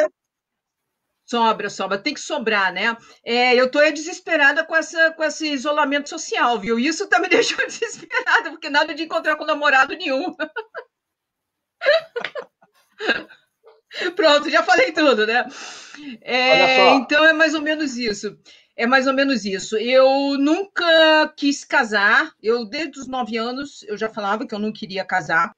Sobra, sobra. Tem que sobrar, né? É, eu estou desesperada com, essa, com esse isolamento social, viu? Isso tá me deixando desesperada, porque nada de encontrar com namorado nenhum. Pronto, já falei tudo, né? É, então é mais ou menos isso. É mais ou menos isso. Eu nunca quis casar. Eu, desde os nove anos, eu já falava que eu não queria casar.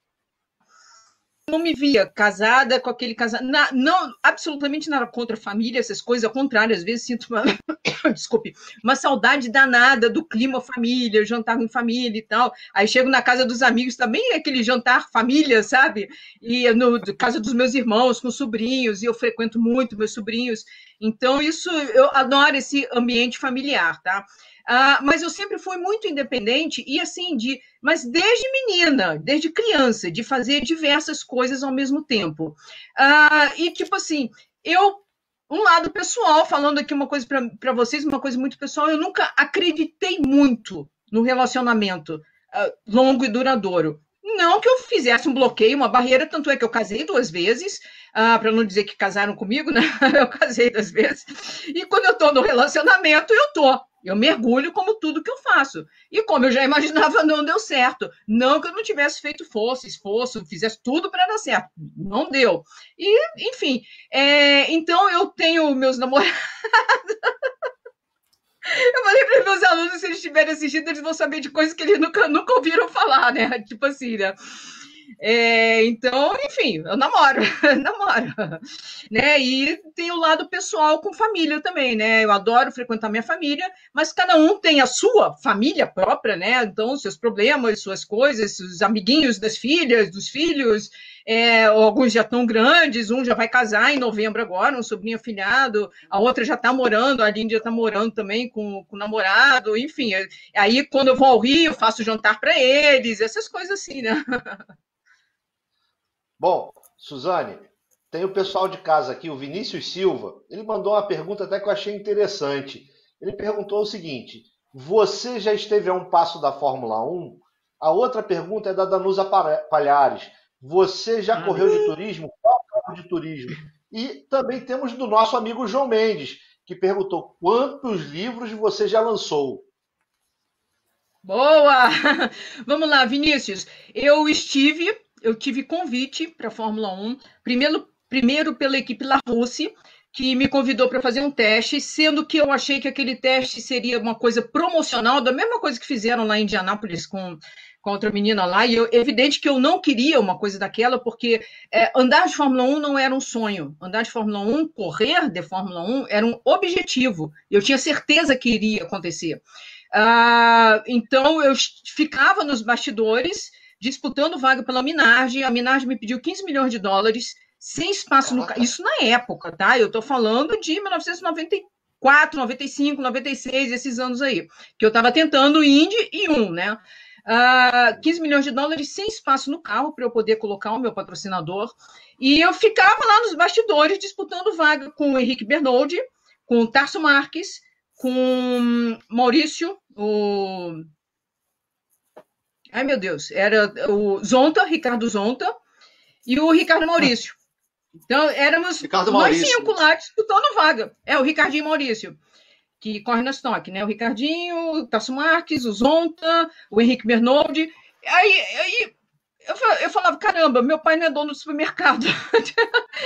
Não me via casada com aquele casal. Na, não, absolutamente nada contra a família, essas coisas. Ao contrário, às vezes sinto uma... Desculpe. Uma saudade danada do clima família, jantar em família e tal. Aí chego na casa dos amigos também, aquele jantar família, sabe? E no casa dos meus irmãos, com sobrinhos. E eu frequento muito meus sobrinhos. Então, isso, eu adoro esse ambiente familiar, tá? Ah, mas eu sempre fui muito independente e, assim, de, mas desde menina, desde criança, de fazer diversas coisas ao mesmo tempo. Ah, e, tipo assim, eu, um lado pessoal, falando aqui uma coisa para vocês, uma coisa muito pessoal, eu nunca acreditei muito no relacionamento ah, longo e duradouro. Não que eu fizesse um bloqueio, uma barreira, tanto é que eu casei duas vezes, ah, para não dizer que casaram comigo, né? Eu casei duas vezes. E quando eu estou no relacionamento, eu estou. Eu mergulho como tudo que eu faço. E como eu já imaginava, não deu certo. Não que eu não tivesse feito força, esforço, fizesse tudo para dar certo. Não deu. E, enfim, é, então eu tenho meus namorados... Eu falei para meus alunos, se eles estiverem assistindo, eles vão saber de coisas que eles nunca, nunca ouviram falar, né? Tipo assim, né? É, então, enfim, eu namoro, namoro, né? E tem o lado pessoal com família também, né? Eu adoro frequentar minha família, mas cada um tem a sua família própria, né? Então, seus problemas, suas coisas, os amiguinhos das filhas, dos filhos, é, alguns já estão grandes, um já vai casar em novembro agora, um sobrinho afilhado, a outra já está morando, a Lindy já está morando também com, com o namorado, enfim. Aí, quando eu vou ao Rio, eu faço jantar para eles, essas coisas assim, né? Bom, Suzane, tem o pessoal de casa aqui, o Vinícius Silva, ele mandou uma pergunta até que eu achei interessante. Ele perguntou o seguinte, você já esteve a um passo da Fórmula um? A outra pergunta é da Danusa Palhares, você já ah, correu de turismo? Qual carro de turismo? E também temos do nosso amigo João Mendes, que perguntou quantos livros você já lançou? Boa! Vamos lá, Vinícius, eu estive... Eu tive convite para a Fórmula um, primeiro, primeiro pela equipe Larroussi, que me convidou para fazer um teste, sendo que eu achei que aquele teste seria uma coisa promocional, da mesma coisa que fizeram lá em Indianápolis com, com outra menina lá, e é evidente que eu não queria uma coisa daquela, porque é, andar de Fórmula um não era um sonho, andar de Fórmula um, correr de Fórmula um era um objetivo, eu tinha certeza que iria acontecer. Ah, então, eu ficava nos bastidores, disputando vaga pela Minarge, a Minarge me pediu quinze milhões de dólares, sem espaço no carro. Isso na época, tá? Eu tô falando de mil novecentos e noventa e quatro, noventa e cinco, noventa e seis, esses anos aí, que eu tava tentando Indy e um, né? Uh, quinze milhões de dólares sem espaço no carro para eu poder colocar o meu patrocinador. E eu ficava lá nos bastidores disputando vaga com o Henrique Bernoldi, com o Tarso Marques, com o Maurício, o... Ai, meu Deus, era o Zonta, Ricardo Zonta, e o Ricardo Maurício. Então, éramos Ricardo nós Maurício. Cinco lá disputando vaga. É, o Ricardinho Maurício, que corre na Stock, né? O Ricardinho, o Tasso Marques, o Zonta, o Henrique Bernoldi. Aí, aí Eu, eu falava, caramba, meu pai não é dono do supermercado.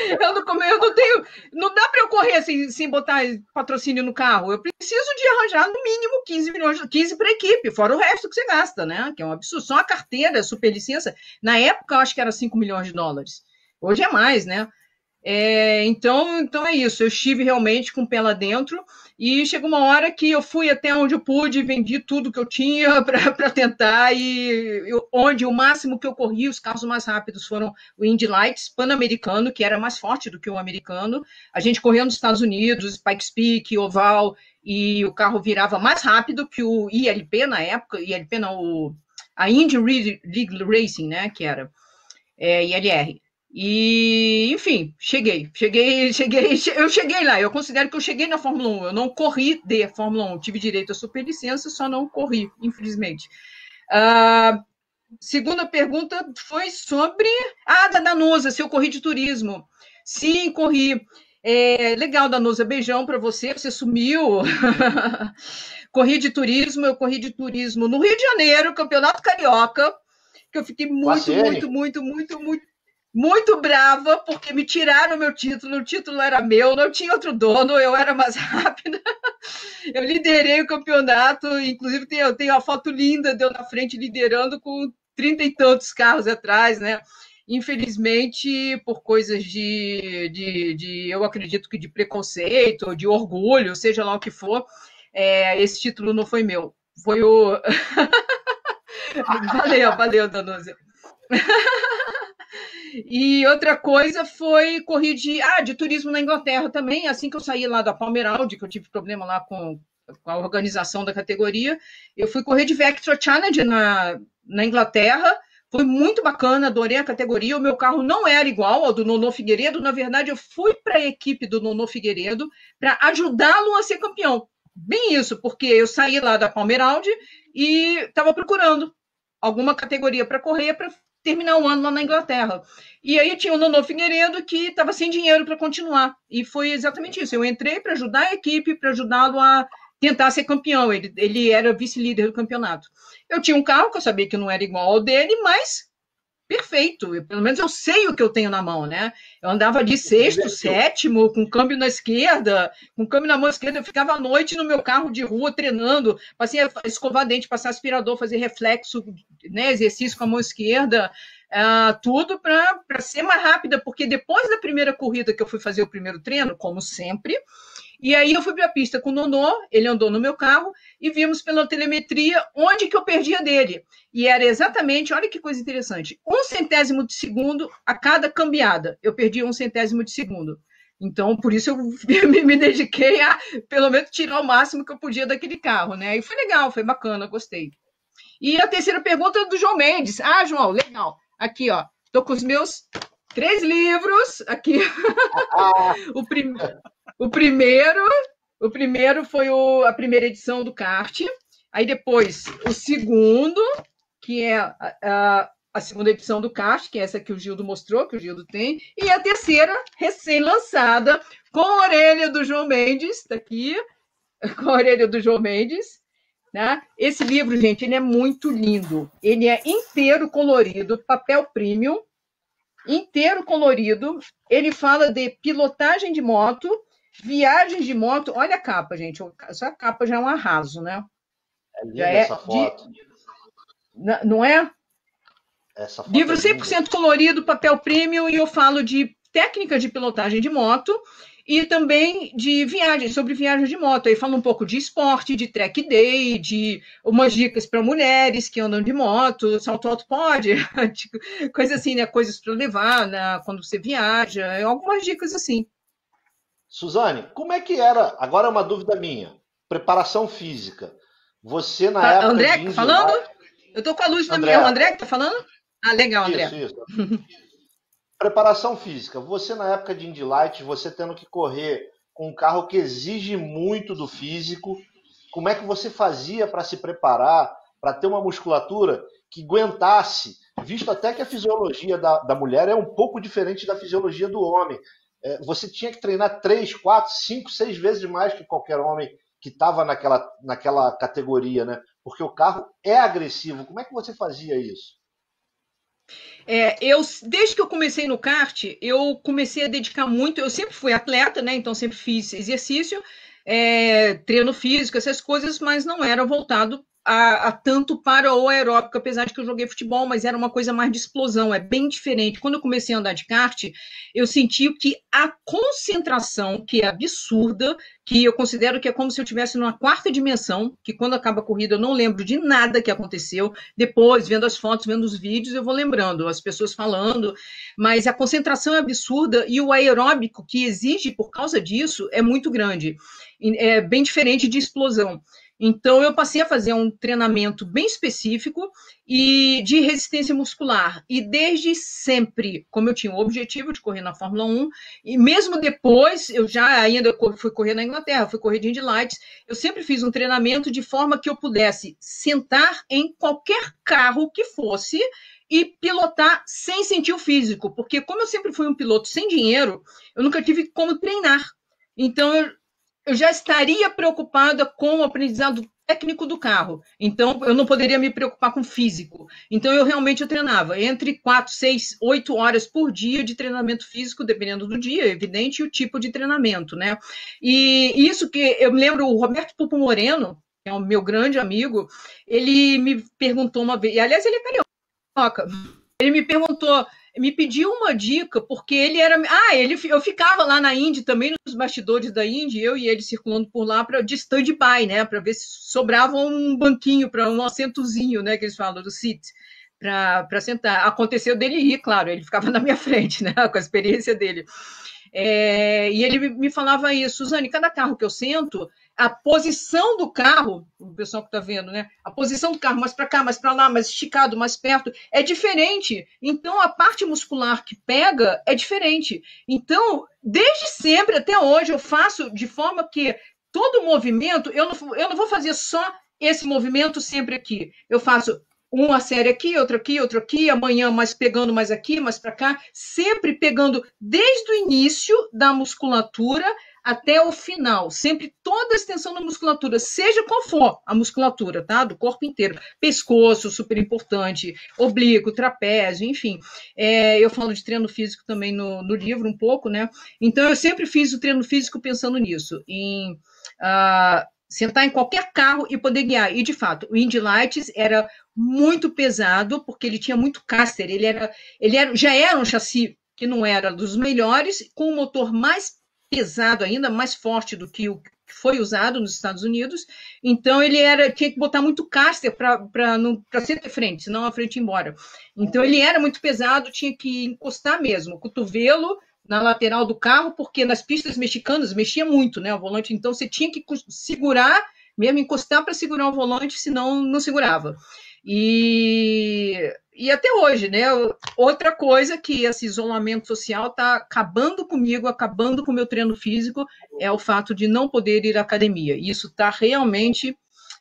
eu, não, eu não tenho... Não dá para eu correr sem, sem botar patrocínio no carro. Eu preciso de arranjar, no mínimo, quinze milhões, quinze para a equipe, fora o resto que você gasta, né? Que é um absurdo. Só a carteira, superlicença. Na época, eu acho que era cinco milhões de dólares. Hoje é mais, né? É, então, então é isso. Eu estive realmente com o pé lá dentro e chegou uma hora que eu fui até onde eu pude, vendi tudo que eu tinha para tentar, e eu, onde o máximo que eu corri, os carros mais rápidos foram o Indy Lights pan-americano, que era mais forte do que o americano. A gente correu nos Estados Unidos, Pikes Peak, Oval, e o carro virava mais rápido que o I L P na época, I L P não, o, a Indy League Racing, né, que era é, I L R. E, enfim, cheguei, cheguei, cheguei, eu cheguei lá, eu considero que eu cheguei na Fórmula um, eu não corri de Fórmula um, tive direito à superlicença, só não corri, infelizmente. Uh, segunda pergunta foi sobre, ah, da Danusa, se eu corri de turismo. Sim, corri. É, legal, Danusa, beijão para você, você sumiu. Corri de turismo, eu corri de turismo no Rio de Janeiro, Campeonato Carioca, que eu fiquei muito, muito, muito, muito, muito, muito brava, porque me tiraram o meu título, o título era meu, não tinha outro dono, eu era mais rápida, eu liderei o campeonato, inclusive eu tenho uma foto linda, deu na frente liderando com trinta e tantos carros atrás, né? Infelizmente, por coisas de, de, de eu acredito que de preconceito, de orgulho, seja lá o que for, é, esse título não foi meu, foi o... valeu, valeu, Danusa. E outra coisa foi correr de, ah, de turismo na Inglaterra também, assim que eu saí lá da Palmer Audi, que eu tive problema lá com, com a organização da categoria, eu fui correr de Vectra Challenge na, na Inglaterra, foi muito bacana, adorei a categoria, o meu carro não era igual ao do Nonô Figueiredo, na verdade eu fui para a equipe do Nonô Figueiredo para ajudá-lo a ser campeão, bem isso, porque eu saí lá da Palmer Audi e estava procurando alguma categoria para correr, para terminar o ano lá na Inglaterra. E aí tinha o Nonô Figueiredo que estava sem dinheiro para continuar. E foi exatamente isso. Eu entrei para ajudar a equipe, para ajudá-lo a tentar ser campeão. Ele, ele era vice-líder do campeonato. Eu tinha um carro que eu sabia que não era igual ao dele, mas perfeito. Eu, pelo menos eu sei o que eu tenho na mão, né? Eu andava de sexto, sétimo, com câmbio na esquerda, com câmbio na mão esquerda. Eu ficava à noite no meu carro de rua treinando, passei a escovar dente, passar aspirador, fazer reflexo, né, exercício com a mão esquerda, uh, tudo para ser mais rápida, porque depois da primeira corrida que eu fui fazer o primeiro treino, como sempre, e aí eu fui para a pista com o Nonô, ele andou no meu carro, e vimos pela telemetria onde que eu perdia dele. E era exatamente, olha que coisa interessante, um centésimo de segundo a cada cambiada. Eu perdi um centésimo de segundo. Então, por isso eu me dediquei a, pelo menos, tirar o máximo que eu podia daquele carro, né? E foi legal, foi bacana, gostei. E a terceira pergunta é do João Mendes. Ah, João, legal. Aqui, ó, tô com os meus três livros, aqui. o primeiro... O primeiro, o primeiro foi o, a primeira edição do kart, aí depois o segundo, que é a, a, a segunda edição do kart, que é essa que o Gildo mostrou, que o Gildo tem, e a terceira, recém-lançada, com a orelha do João Mendes, está aqui, com a orelha do João Mendes, né? Esse livro, gente, ele é muito lindo, ele é inteiro colorido, papel premium, inteiro colorido, ele fala de pilotagem de moto, viagens de moto, olha a capa, gente, essa capa já é um arraso, né? É linda é essa foto. De... Não é? Essa foto livro cem por cento é colorido, papel premium, e eu falo de técnica de pilotagem de moto e também de viagens, sobre viagens de moto. Aí fala um pouco de esporte, de track day, de umas dicas para mulheres que andam de moto, salto alto pode, coisa assim, né? Coisas para levar, né? Quando você viaja, algumas dicas assim. Suzane, como é que era? Agora é uma dúvida minha. Preparação física. Você na época. André, de falando? Lights... Eu tô com a luz na minha. O André que tá falando? Ah, legal, André. Isso, isso. Preparação física. Você na época de Indy Lights, você tendo que correr com um carro que exige muito do físico. Como é que você fazia para se preparar, para ter uma musculatura que aguentasse, visto até que a fisiologia da, da mulher é um pouco diferente da fisiologia do homem? Você tinha que treinar três, quatro, cinco, seis vezes mais que qualquer homem que estava naquela, naquela categoria, né? Porque o carro é agressivo. Como é que você fazia isso? É, eu, desde que eu comecei no kart, eu comecei a dedicar muito, eu sempre fui atleta, né? Então sempre fiz exercício, é, treino físico, essas coisas, mas não era voltado a, a tanto para o aeróbico, apesar de que eu joguei futebol, mas era uma coisa mais de explosão, é bem diferente. Quando eu comecei a andar de kart, eu senti que a concentração, que é absurda, que eu considero que é como se eu estivesse numa quarta dimensão, que quando acaba a corrida eu não lembro de nada que aconteceu, depois, vendo as fotos, vendo os vídeos, eu vou lembrando, as pessoas falando, mas a concentração é absurda e o aeróbico que exige por causa disso é muito grande, é bem diferente de explosão. Então, eu passei a fazer um treinamento bem específico e de resistência muscular. E desde sempre, como eu tinha o objetivo de correr na Fórmula um, e mesmo depois, eu já ainda fui correr na Inglaterra, fui correr de Indy Lights, eu sempre fiz um treinamento de forma que eu pudesse sentar em qualquer carro que fosse e pilotar sem sentir o físico. Porque como eu sempre fui um piloto sem dinheiro, eu nunca tive como treinar. Então, eu... eu já estaria preocupada com o aprendizado técnico do carro. Então, eu não poderia me preocupar com físico. Então, eu realmente eu treinava entre quatro, seis, oito horas por dia de treinamento físico, dependendo do dia, evidente, e o tipo de treinamento, né? E isso que eu me lembro, o Roberto Pupo Moreno, que é o meu grande amigo, ele me perguntou uma vez, e aliás, ele é carioca, ele me perguntou, me pediu uma dica, porque ele era... Ah, ele, eu ficava lá na Indy também, nos bastidores da Indy, eu e ele circulando por lá pra, de stand-by, né? Para ver se sobrava um banquinho, para um assentozinho, né? Que eles falam, do seat, para sentar. Aconteceu dele ir, claro, ele ficava na minha frente, né? Com a experiência dele. É, e ele me falava isso, Suzane, cada carro que eu sento, a posição do carro, o pessoal que está vendo, né? A posição do carro, mais para cá, mais para lá, mais esticado, mais perto, é diferente. Então, a parte muscular que pega é diferente. Então, desde sempre até hoje, eu faço de forma que todo movimento, eu não, eu não vou fazer só esse movimento sempre aqui. Eu faço uma série aqui, outra aqui, outra aqui, amanhã mais pegando mais aqui, mais para cá, sempre pegando desde o início da musculatura até o final, sempre toda a extensão da musculatura, seja qual for a musculatura, tá? Do corpo inteiro, pescoço, super importante, oblíquo, trapézio, enfim. É, eu falo de treino físico também no, no livro um pouco, né? Então, eu sempre fiz o treino físico pensando nisso, em uh, sentar em qualquer carro e poder guiar. E, de fato, o Indy Lights era muito pesado, porque ele tinha muito caster, ele, era, ele era, já era um chassi que não era dos melhores, com um motor mais pesado ainda, mais forte do que o que foi usado nos Estados Unidos, então ele era, tinha que botar muito caster para ser de frente, senão a frente ia embora. Então ele era muito pesado, tinha que encostar mesmo, o cotovelo na lateral do carro, porque nas pistas mexicanas mexia muito, né, o volante, então você tinha que segurar, mesmo encostar para segurar o volante, senão não segurava. E, e até hoje, né? Outra coisa que esse isolamento social está acabando comigo, acabando com o meu treino físico, é o fato de não poder ir à academia. Isso está realmente,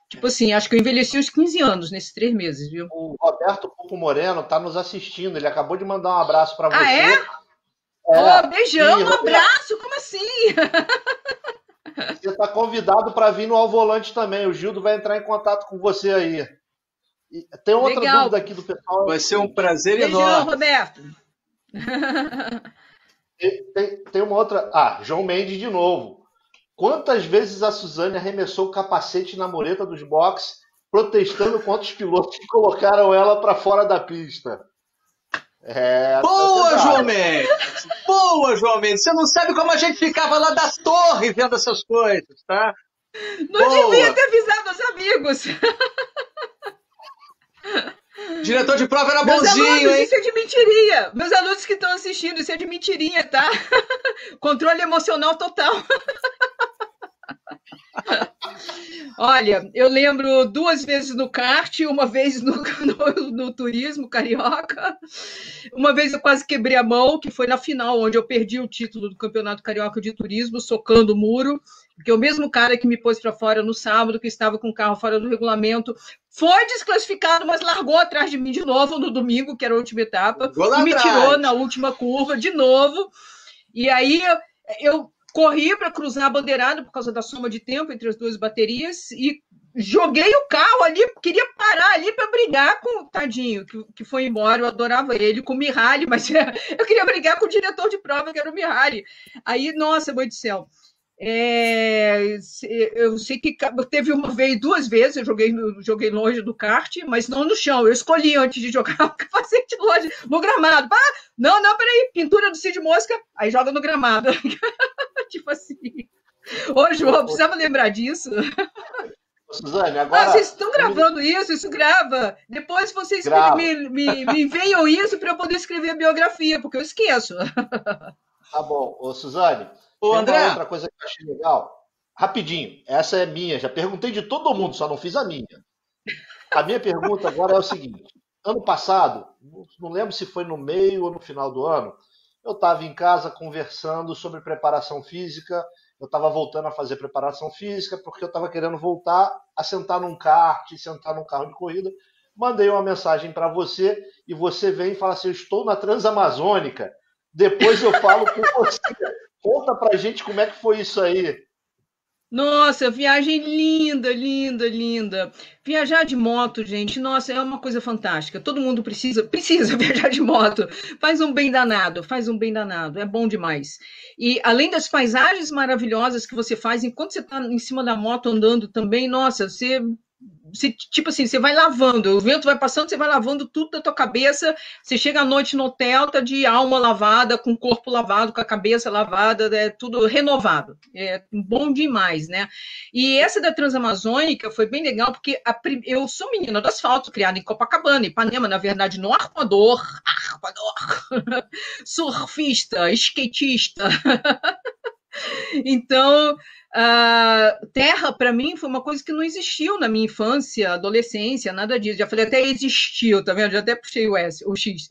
tipo assim, acho que eu envelheci uns quinze anos nesses três meses, viu? O Roberto Pupo Moreno está nos assistindo, ele acabou de mandar um abraço para ah, você. É? É, oh, beijão, sim, um abraço, como assim? Você está convidado para vir no Ao Volante também, o Gildo vai entrar em contato com você aí. Tem outra Legal. dúvida aqui do pessoal. Vai ser um prazer Beijão, enorme. Roberto. Tem, tem uma outra... Ah, João Mendes de novo. Quantas vezes a Suzane arremessou o capacete na mureta dos boxes protestando contra os pilotos que colocaram ela para fora da pista? É, Boa, João Mendes! Boa, João Mendes! Você não sabe como a gente ficava lá da torre vendo essas coisas, tá? Não Boa. devia ter avisado os amigos! Diretor de prova era Meus bonzinho, alunos, hein? Isso é de mentirinha. Meus alunos que estão assistindo, isso é de mentirinha, tá? Controle emocional total. Olha, eu lembro duas vezes no kart, uma vez no, no, no turismo carioca. Uma vez eu quase quebrei a mão, que foi na final, onde eu perdi o título do Campeonato Carioca de Turismo, socando o muro. Porque o mesmo cara que me pôs para fora no sábado, que estava com o carro fora do regulamento, foi desclassificado, mas largou atrás de mim de novo no domingo, que era a última etapa, e me tirou na última curva de novo. E aí eu corri para cruzar a bandeirada por causa da soma de tempo entre as duas baterias e joguei o carro ali, queria parar ali para brigar com o tadinho, que, que foi embora, eu adorava ele, com o Mihaly, mas eu queria brigar com o diretor de prova, que era o Mihaly. Aí, nossa, meu Deus do céu. É, eu sei que teve uma vez, duas vezes, eu joguei, joguei longe do kart, mas não no chão. Eu escolhi antes de jogar o capacete longe, no gramado. Ah, não, não, peraí, pintura do Cid Mosca, aí joga no gramado. Tipo assim. Hoje eu precisava lembrar disso. Suzane, agora... Ah, vocês estão gravando isso? Isso grava. Depois vocês grava. Me, me, me enviam isso para eu poder escrever a biografia, porque eu esqueço. Tá bom. Ô, Suzane, Ô, André. Uma outra coisa que eu achei legal. Rapidinho, essa é minha. Já perguntei de todo mundo, só não fiz a minha. A minha pergunta agora é o seguinte. Ano passado, não lembro se foi no meio ou no final do ano, eu estava em casa conversando sobre preparação física. Eu estava voltando a fazer preparação física porque eu estava querendo voltar a sentar num kart, sentar num carro de corrida. Mandei uma mensagem para você e você vem e fala assim, eu estou na Transamazônica. Depois eu falo com você. Conta para a gente como é que foi isso aí. Nossa, viagem linda, linda, linda. Viajar de moto, gente, nossa, é uma coisa fantástica. Todo mundo precisa, precisa viajar de moto. Faz um bem danado, faz um bem danado. É bom demais. E além das paisagens maravilhosas que você faz, enquanto você está em cima da moto andando também, nossa, você... Você, tipo assim, você vai lavando, o vento vai passando, você vai lavando tudo da tua cabeça, você chega à noite no hotel, tá de alma lavada, com o corpo lavado, com a cabeça lavada, é tudo renovado, é bom demais, né? E essa da Transamazônica foi bem legal, porque a, eu sou menina do asfalto, criada em Copacabana, Ipanema, na verdade, no arpoador, arpoador, surfista, skatista, então... Uh, terra, para mim, foi uma coisa que não existiu na minha infância, adolescência, nada disso. Já falei, até existiu, tá vendo? Já até puxei o S, o X.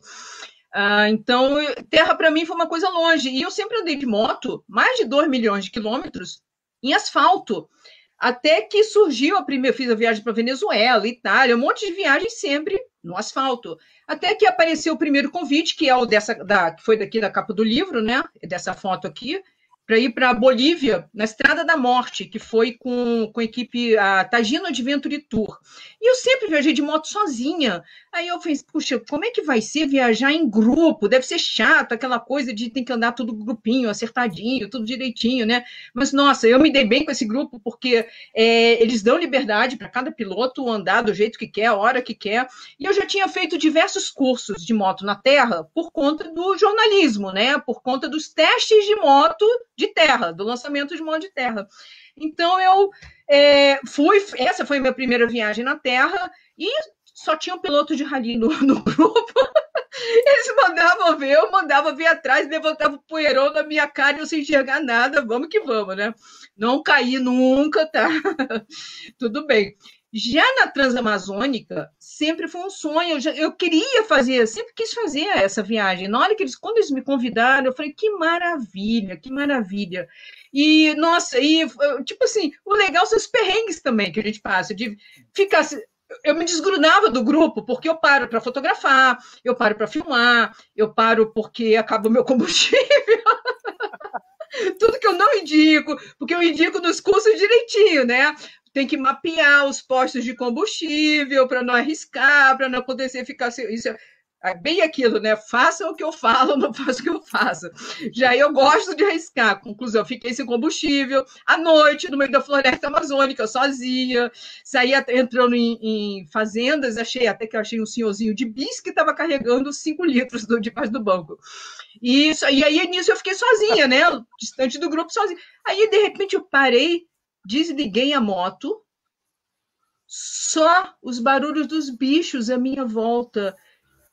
Uh, então, terra, para mim, foi uma coisa longe. E eu sempre andei de moto, mais de dois milhões de quilômetros, em asfalto. Até que surgiu a primeira... Eu fiz a viagem para Venezuela, Itália, um monte de viagens sempre no asfalto. Até que apareceu o primeiro convite, que é o dessa... Da, que foi daqui da capa do livro, né? Dessa foto aqui. Para ir para a Bolívia, na Estrada da Morte, que foi com, com a equipe a Tagino Adventure Tour. E eu sempre viajei de moto sozinha. Aí eu pensei, puxa, como é que vai ser viajar em grupo? Deve ser chato, aquela coisa de tem que andar tudo grupinho, acertadinho, tudo direitinho, né? Mas, nossa, eu me dei bem com esse grupo, porque é, eles dão liberdade para cada piloto andar do jeito que quer, a hora que quer. E eu já tinha feito diversos cursos de moto na terra por conta do jornalismo, né? Por conta dos testes de moto... de terra, do lançamento de mão de terra. Então, eu é, fui... Essa foi a minha primeira viagem na terra e só tinha um piloto de rally no, no grupo. Eles mandavam ver, eu mandava ver atrás, levantava o poeirão na minha cara e eu sem enxergar nada. Vamos que vamos, né? Não caí nunca, tá? Tudo bem. Já na Transamazônica, sempre foi um sonho, eu, já, eu queria fazer, sempre quis fazer essa viagem. Na hora que eles, quando eles me convidaram, eu falei, que maravilha, que maravilha. E, nossa, e, tipo assim, o legal são os perrengues também que a gente passa, de ficar... Eu me desgrunava do grupo, porque eu paro para fotografar, eu paro para filmar, eu paro porque acaba o meu combustível... Tudo que eu não indico, porque eu indico nos cursos direitinho, né? Tem que mapear os postos de combustível para não arriscar, para não acontecer ficar... Isso é bem aquilo, né? Faça o que eu falo, não faça o que eu faço. Já eu gosto de arriscar. Conclusão, fiquei sem combustível. À noite, no meio da floresta amazônica, sozinha. Saí entrando em, em fazendas, achei até que achei um senhorzinho de bis que estava carregando cinco litros do, debaixo do banco. E, isso, e aí, nisso, eu fiquei sozinha, né? Distante do grupo, sozinha. Aí, de repente, eu parei, desliguei a moto, só os barulhos dos bichos à minha volta.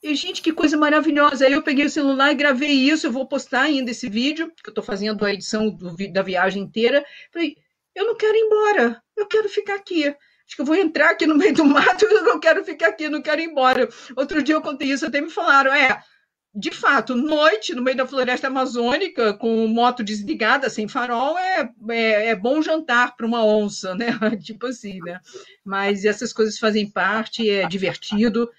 E, gente, que coisa maravilhosa. Aí eu peguei o celular e gravei isso. Eu vou postar ainda esse vídeo, que eu estou fazendo a edição do, da viagem inteira. Falei, eu não quero ir embora, eu quero ficar aqui. Acho que eu vou entrar aqui no meio do mato, eu não quero ficar aqui, eu não quero ir embora. Outro dia eu contei isso, até me falaram, é... De fato, noite, no meio da floresta amazônica, com moto desligada, sem farol, é, é, é bom jantar para uma onça, né? Tipo assim, né? Mas essas coisas fazem parte, é divertido.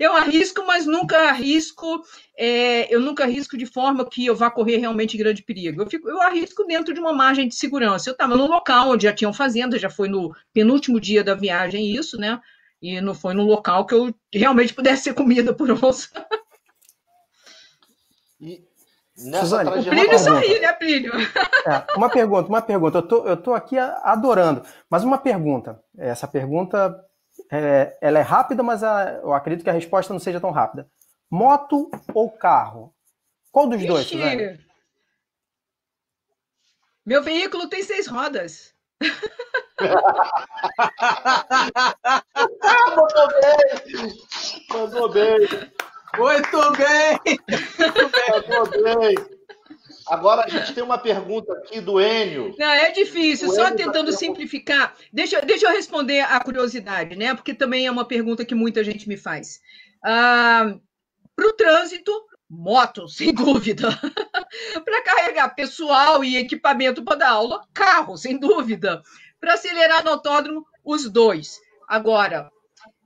Eu arrisco, mas nunca arrisco, é, eu nunca arrisco de forma que eu vá correr realmente grande perigo. Eu, fico, eu arrisco dentro de uma margem de segurança. Eu estava num local onde já tinham fazendas, já foi no penúltimo dia da viagem isso, né? E não foi num local que eu realmente pudesse ser comida por onça. E nessa o Plínio sorri, né, Plínio? É, uma pergunta, uma pergunta. Eu tô, eu tô aqui adorando, mas uma pergunta. Essa pergunta... É, ela é rápida, mas a, eu acredito que a resposta não seja tão rápida. Moto ou carro? Qual dos Ixi. dois, Suzane? Meu veículo tem seis rodas. Mandou bem! Mandou bem! Muito bem! Muito bem! Agora a gente tem uma pergunta aqui do Enio. Não, é difícil, só tentando simplificar. Deixa, deixa eu responder a curiosidade, né? Porque também é uma pergunta que muita gente me faz. Ah, para o trânsito, moto, sem dúvida. Para carregar pessoal e equipamento para dar aula, carro, sem dúvida. Para acelerar no autódromo, os dois. Agora,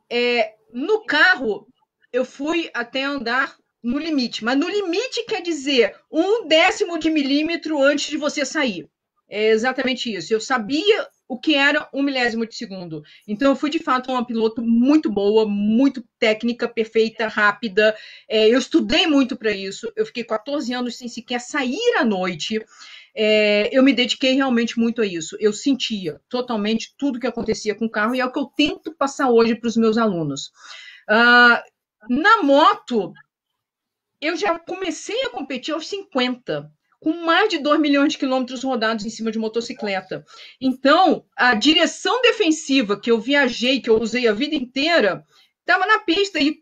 é, no carro, eu fui até andar... no limite, mas no limite quer dizer um décimo de milímetro antes de você sair. É exatamente isso. Eu sabia o que era um milésimo de segundo. Então, eu fui, de fato, uma piloto muito boa, muito técnica, perfeita, rápida. É, eu estudei muito para isso. Eu fiquei quatorze anos sem sequer sair à noite. É, eu me dediquei realmente muito a isso. Eu sentia totalmente tudo que acontecia com o carro e é o que eu tento passar hoje para os meus alunos. Uh, na moto... Eu já comecei a competir aos cinquenta, com mais de dois milhões de quilômetros rodados em cima de motocicleta. Então, a direção defensiva que eu viajei, que eu usei a vida inteira, estava na pista. E,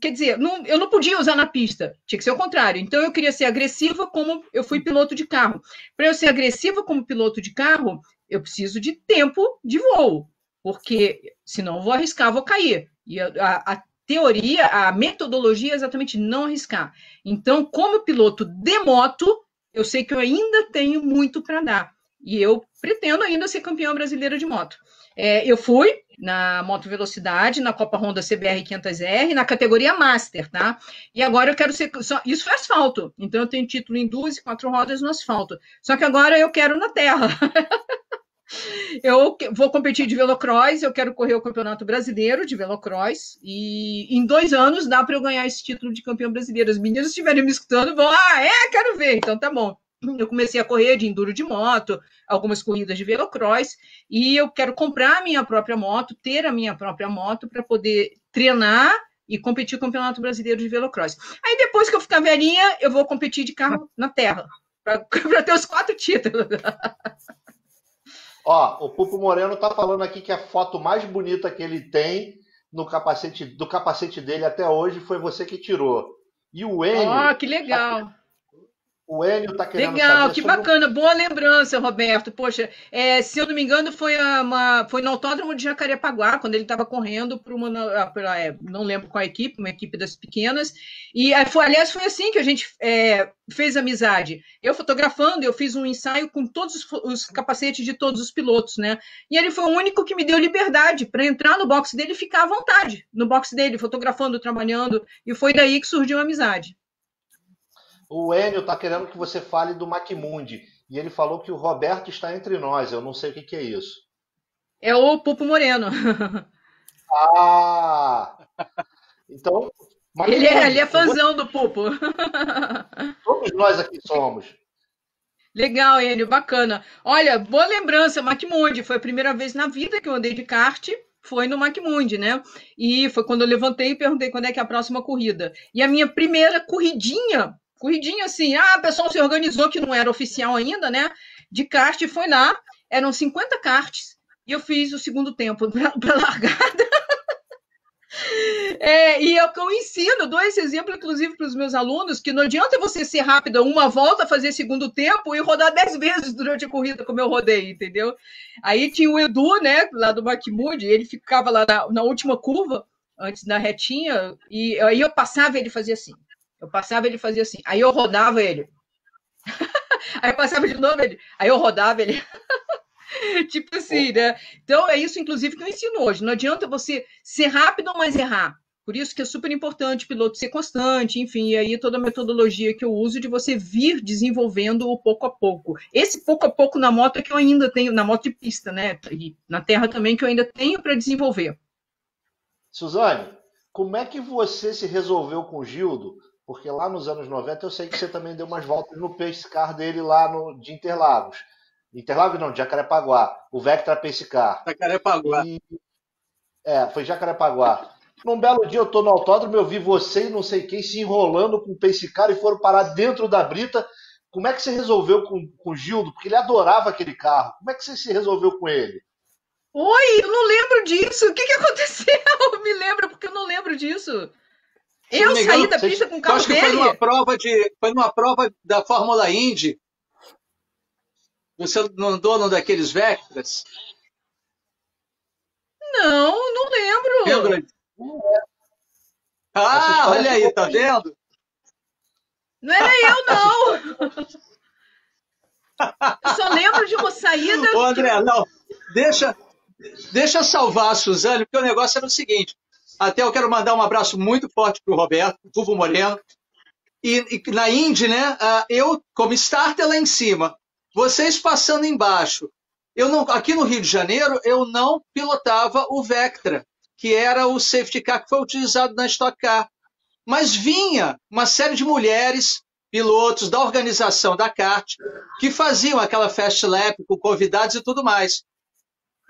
quer dizer, não, eu não podia usar na pista, tinha que ser o contrário. Então, eu queria ser agressiva como eu fui piloto de carro. Para eu ser agressiva como piloto de carro, eu preciso de tempo de voo, porque senão eu vou arriscar, vou cair. E a, a teoria, a metodologia é exatamente não arriscar. Então, como piloto de moto, eu sei que eu ainda tenho muito para dar. E eu pretendo ainda ser campeã brasileira de moto. É, eu fui na moto velocidade, na Copa Honda C B R quinhentos R, na categoria Master, tá? E agora eu quero ser... Só, isso é asfalto. Então, eu tenho título em duas e quatro rodas no asfalto. Só que agora eu quero na terra. Eu vou competir de Velocross, eu quero correr o Campeonato Brasileiro de Velocross, e em dois anos dá para eu ganhar esse título de campeão brasileiro. As meninas estiverem me escutando vão, ah, é, quero ver, então tá bom. Eu comecei a correr de enduro de moto, algumas corridas de Velocross, e eu quero comprar a minha própria moto, ter a minha própria moto para poder treinar e competir o Campeonato Brasileiro de Velocross. Aí depois que eu ficar velhinha, eu vou competir de carro na terra, para ter os quatro títulos. Ó, o Pupo Moreno tá falando aqui que a foto mais bonita que ele tem no capacete, do capacete dele até hoje foi você que tirou. E o Enio... Ó, oh, que legal. Tá, o Enio tá querendo legal, saber... Legal, que sobre... bacana. Boa lembrança, Roberto. Poxa, é, se eu não me engano, foi, uma, foi no Autódromo de Jacarepaguá, quando ele estava correndo para uma... Pra, é, não lembro qual equipe, uma equipe das pequenas. E, foi, aliás, foi assim que a gente... É, fez amizade. Eu fotografando, eu fiz um ensaio com todos os, os capacetes de todos os pilotos, né? E ele foi o único que me deu liberdade para entrar no box dele e ficar à vontade no box dele, fotografando, trabalhando, e foi daí que surgiu a amizade. O Enio tá querendo que você fale do Macimundi, e ele falou que o Roberto está entre nós, eu não sei o que que é isso. É o Pupo Moreno. Ah! Então... Mas ele é, ele é fãzão do Pupo. Todos nós aqui somos. Legal, Enio, bacana. Olha, boa lembrança, Macimundi. Foi a primeira vez na vida que eu andei de kart, foi no Macimundi, né? E foi quando eu levantei e perguntei quando é que é a próxima corrida. E a minha primeira corridinha, corridinha assim, ah, a pessoa se organizou, que não era oficial ainda, né? De kart, foi lá, eram cinquenta karts, e eu fiz o segundo tempo para largada. É, e eu, eu ensino, dou esse exemplo inclusive para os meus alunos, que não adianta você ser rápida uma volta, fazer segundo tempo e rodar dez vezes durante a corrida como eu rodei, entendeu? Aí tinha o Edu, né, lá do Macimundi, ele ficava lá na, na última curva, antes da retinha, e aí eu passava ele fazia assim, eu passava ele fazia assim, aí eu rodava ele, aí eu passava de novo ele, aí eu rodava ele... Tipo assim, né? Então, é isso, inclusive, que eu ensino hoje. Não adianta você ser rápido, mas errar. Por isso que é super importante o piloto ser constante, enfim, e aí toda a metodologia que eu uso de você vir desenvolvendo o pouco a pouco. Esse pouco a pouco na moto é que eu ainda tenho, na moto de pista, né? E na terra também, que eu ainda tenho para desenvolver. Suzane, como é que você se resolveu com o Gildo? Porque lá nos anos noventa eu sei que você também deu umas voltas no pace car dele lá no, de Interlagos. Interlagos não, de Jacarepaguá. O Vectra pace car. Jacarepaguá. E... É, foi Jacarepaguá. Num belo dia eu tô no autódromo, eu vi você e não sei quem se enrolando com o pace car e foram parar dentro da brita. Como é que você resolveu com, com o Gildo? Porque ele adorava aquele carro. Como é que você se resolveu com ele? Oi, eu não lembro disso. O que, que aconteceu? Me lembra, porque eu não lembro disso. Se eu saí engano, da pista com o carro dele? Eu acho que foi numa prova, de, foi numa prova da Fórmula Indy. Você não andou num daqueles Vectras? Não, não lembro. Lembra? Ah, olha aí, tá vendo? Não era eu, não. Eu só lembro de uma saída... Ô, André, não. Deixa, deixa salvar a Suzane, porque o negócio era o seguinte. Até eu quero mandar um abraço muito forte para o Roberto Pupo Moreno. E, e na Indy, né, eu, como starter lá em cima, vocês passando embaixo. Eu não, aqui no Rio de Janeiro, eu não pilotava o Vectra, que era o safety car que foi utilizado na Stock Car. Mas vinha uma série de mulheres, pilotos da organização da kart, que faziam aquela fast lap com convidados e tudo mais.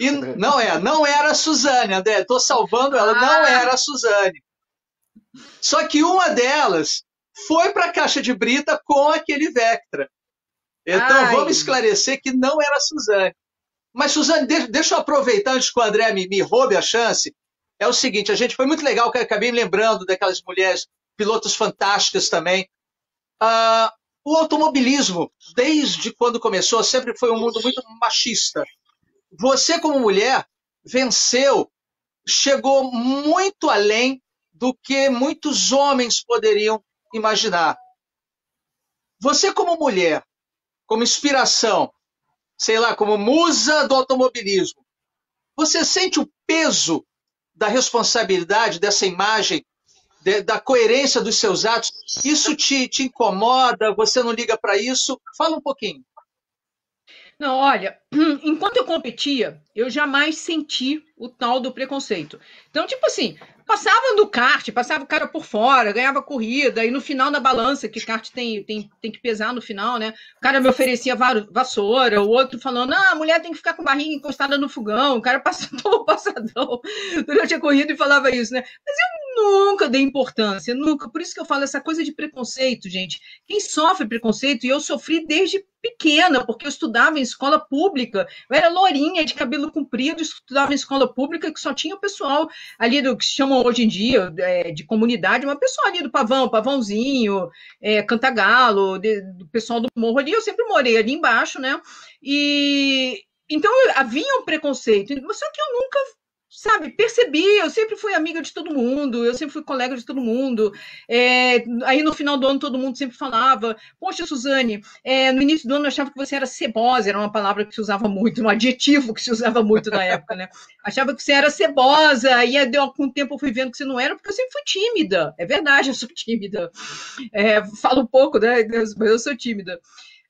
E não, é, não era a Suzane, André, estou salvando ela, ah. Não era a Suzane. Só que uma delas foi para a caixa de brita com aquele Vectra. Então, ai, vamos esclarecer que não era a Suzane. Mas, Suzane, deixa eu aproveitar antes que o André me, me roube a chance. É o seguinte, a gente foi muito legal, que eu acabei me lembrando daquelas mulheres, pilotos fantásticas também. Ah, o automobilismo, desde quando começou, sempre foi um mundo muito machista. Você, como mulher, venceu, chegou muito além do que muitos homens poderiam imaginar. Você, como mulher, como inspiração, sei lá, como musa do automobilismo, você sente o peso da responsabilidade, dessa imagem, de, da coerência dos seus atos? Isso te, te incomoda? Você não liga para isso? Fala um pouquinho. Não, olha, enquanto eu competia, eu jamais senti o tal do preconceito. Então, tipo assim, passava no kart, passava o cara por fora, ganhava corrida, e no final na balança, que kart tem, tem, tem que pesar no final, né? O cara me oferecia vassoura, o outro falando, ah, a mulher tem que ficar com a barriga encostada no fogão, o cara passou passadão durante a corrida e falava isso, né? Mas eu nunca dei importância, nunca. Por isso que eu falo essa coisa de preconceito, gente. Quem sofre preconceito, e eu sofri desde pequena, porque eu estudava em escola pública, eu era lourinha, de cabelo comprido, estudava em escola pública, que só tinha o pessoal ali do que chamam hoje em dia é, de comunidade, uma pessoa ali do Pavão, Pavãozinho, é, Cantagalo, de, do pessoal do morro ali, eu sempre morei ali embaixo, né, e então havia um preconceito, só que eu nunca, sabe, percebi, eu sempre fui amiga de todo mundo, eu sempre fui colega de todo mundo, é, aí no final do ano todo mundo sempre falava, poxa, Suzane, é, no início do ano eu achava que você era cebosa, era uma palavra que se usava muito, um adjetivo que se usava muito na época, né, achava que você era cebosa, e aí, com o tempo eu fui vendo que você não era, porque eu sempre fui tímida, é verdade, eu sou tímida, é, falo um pouco, né, mas eu sou tímida.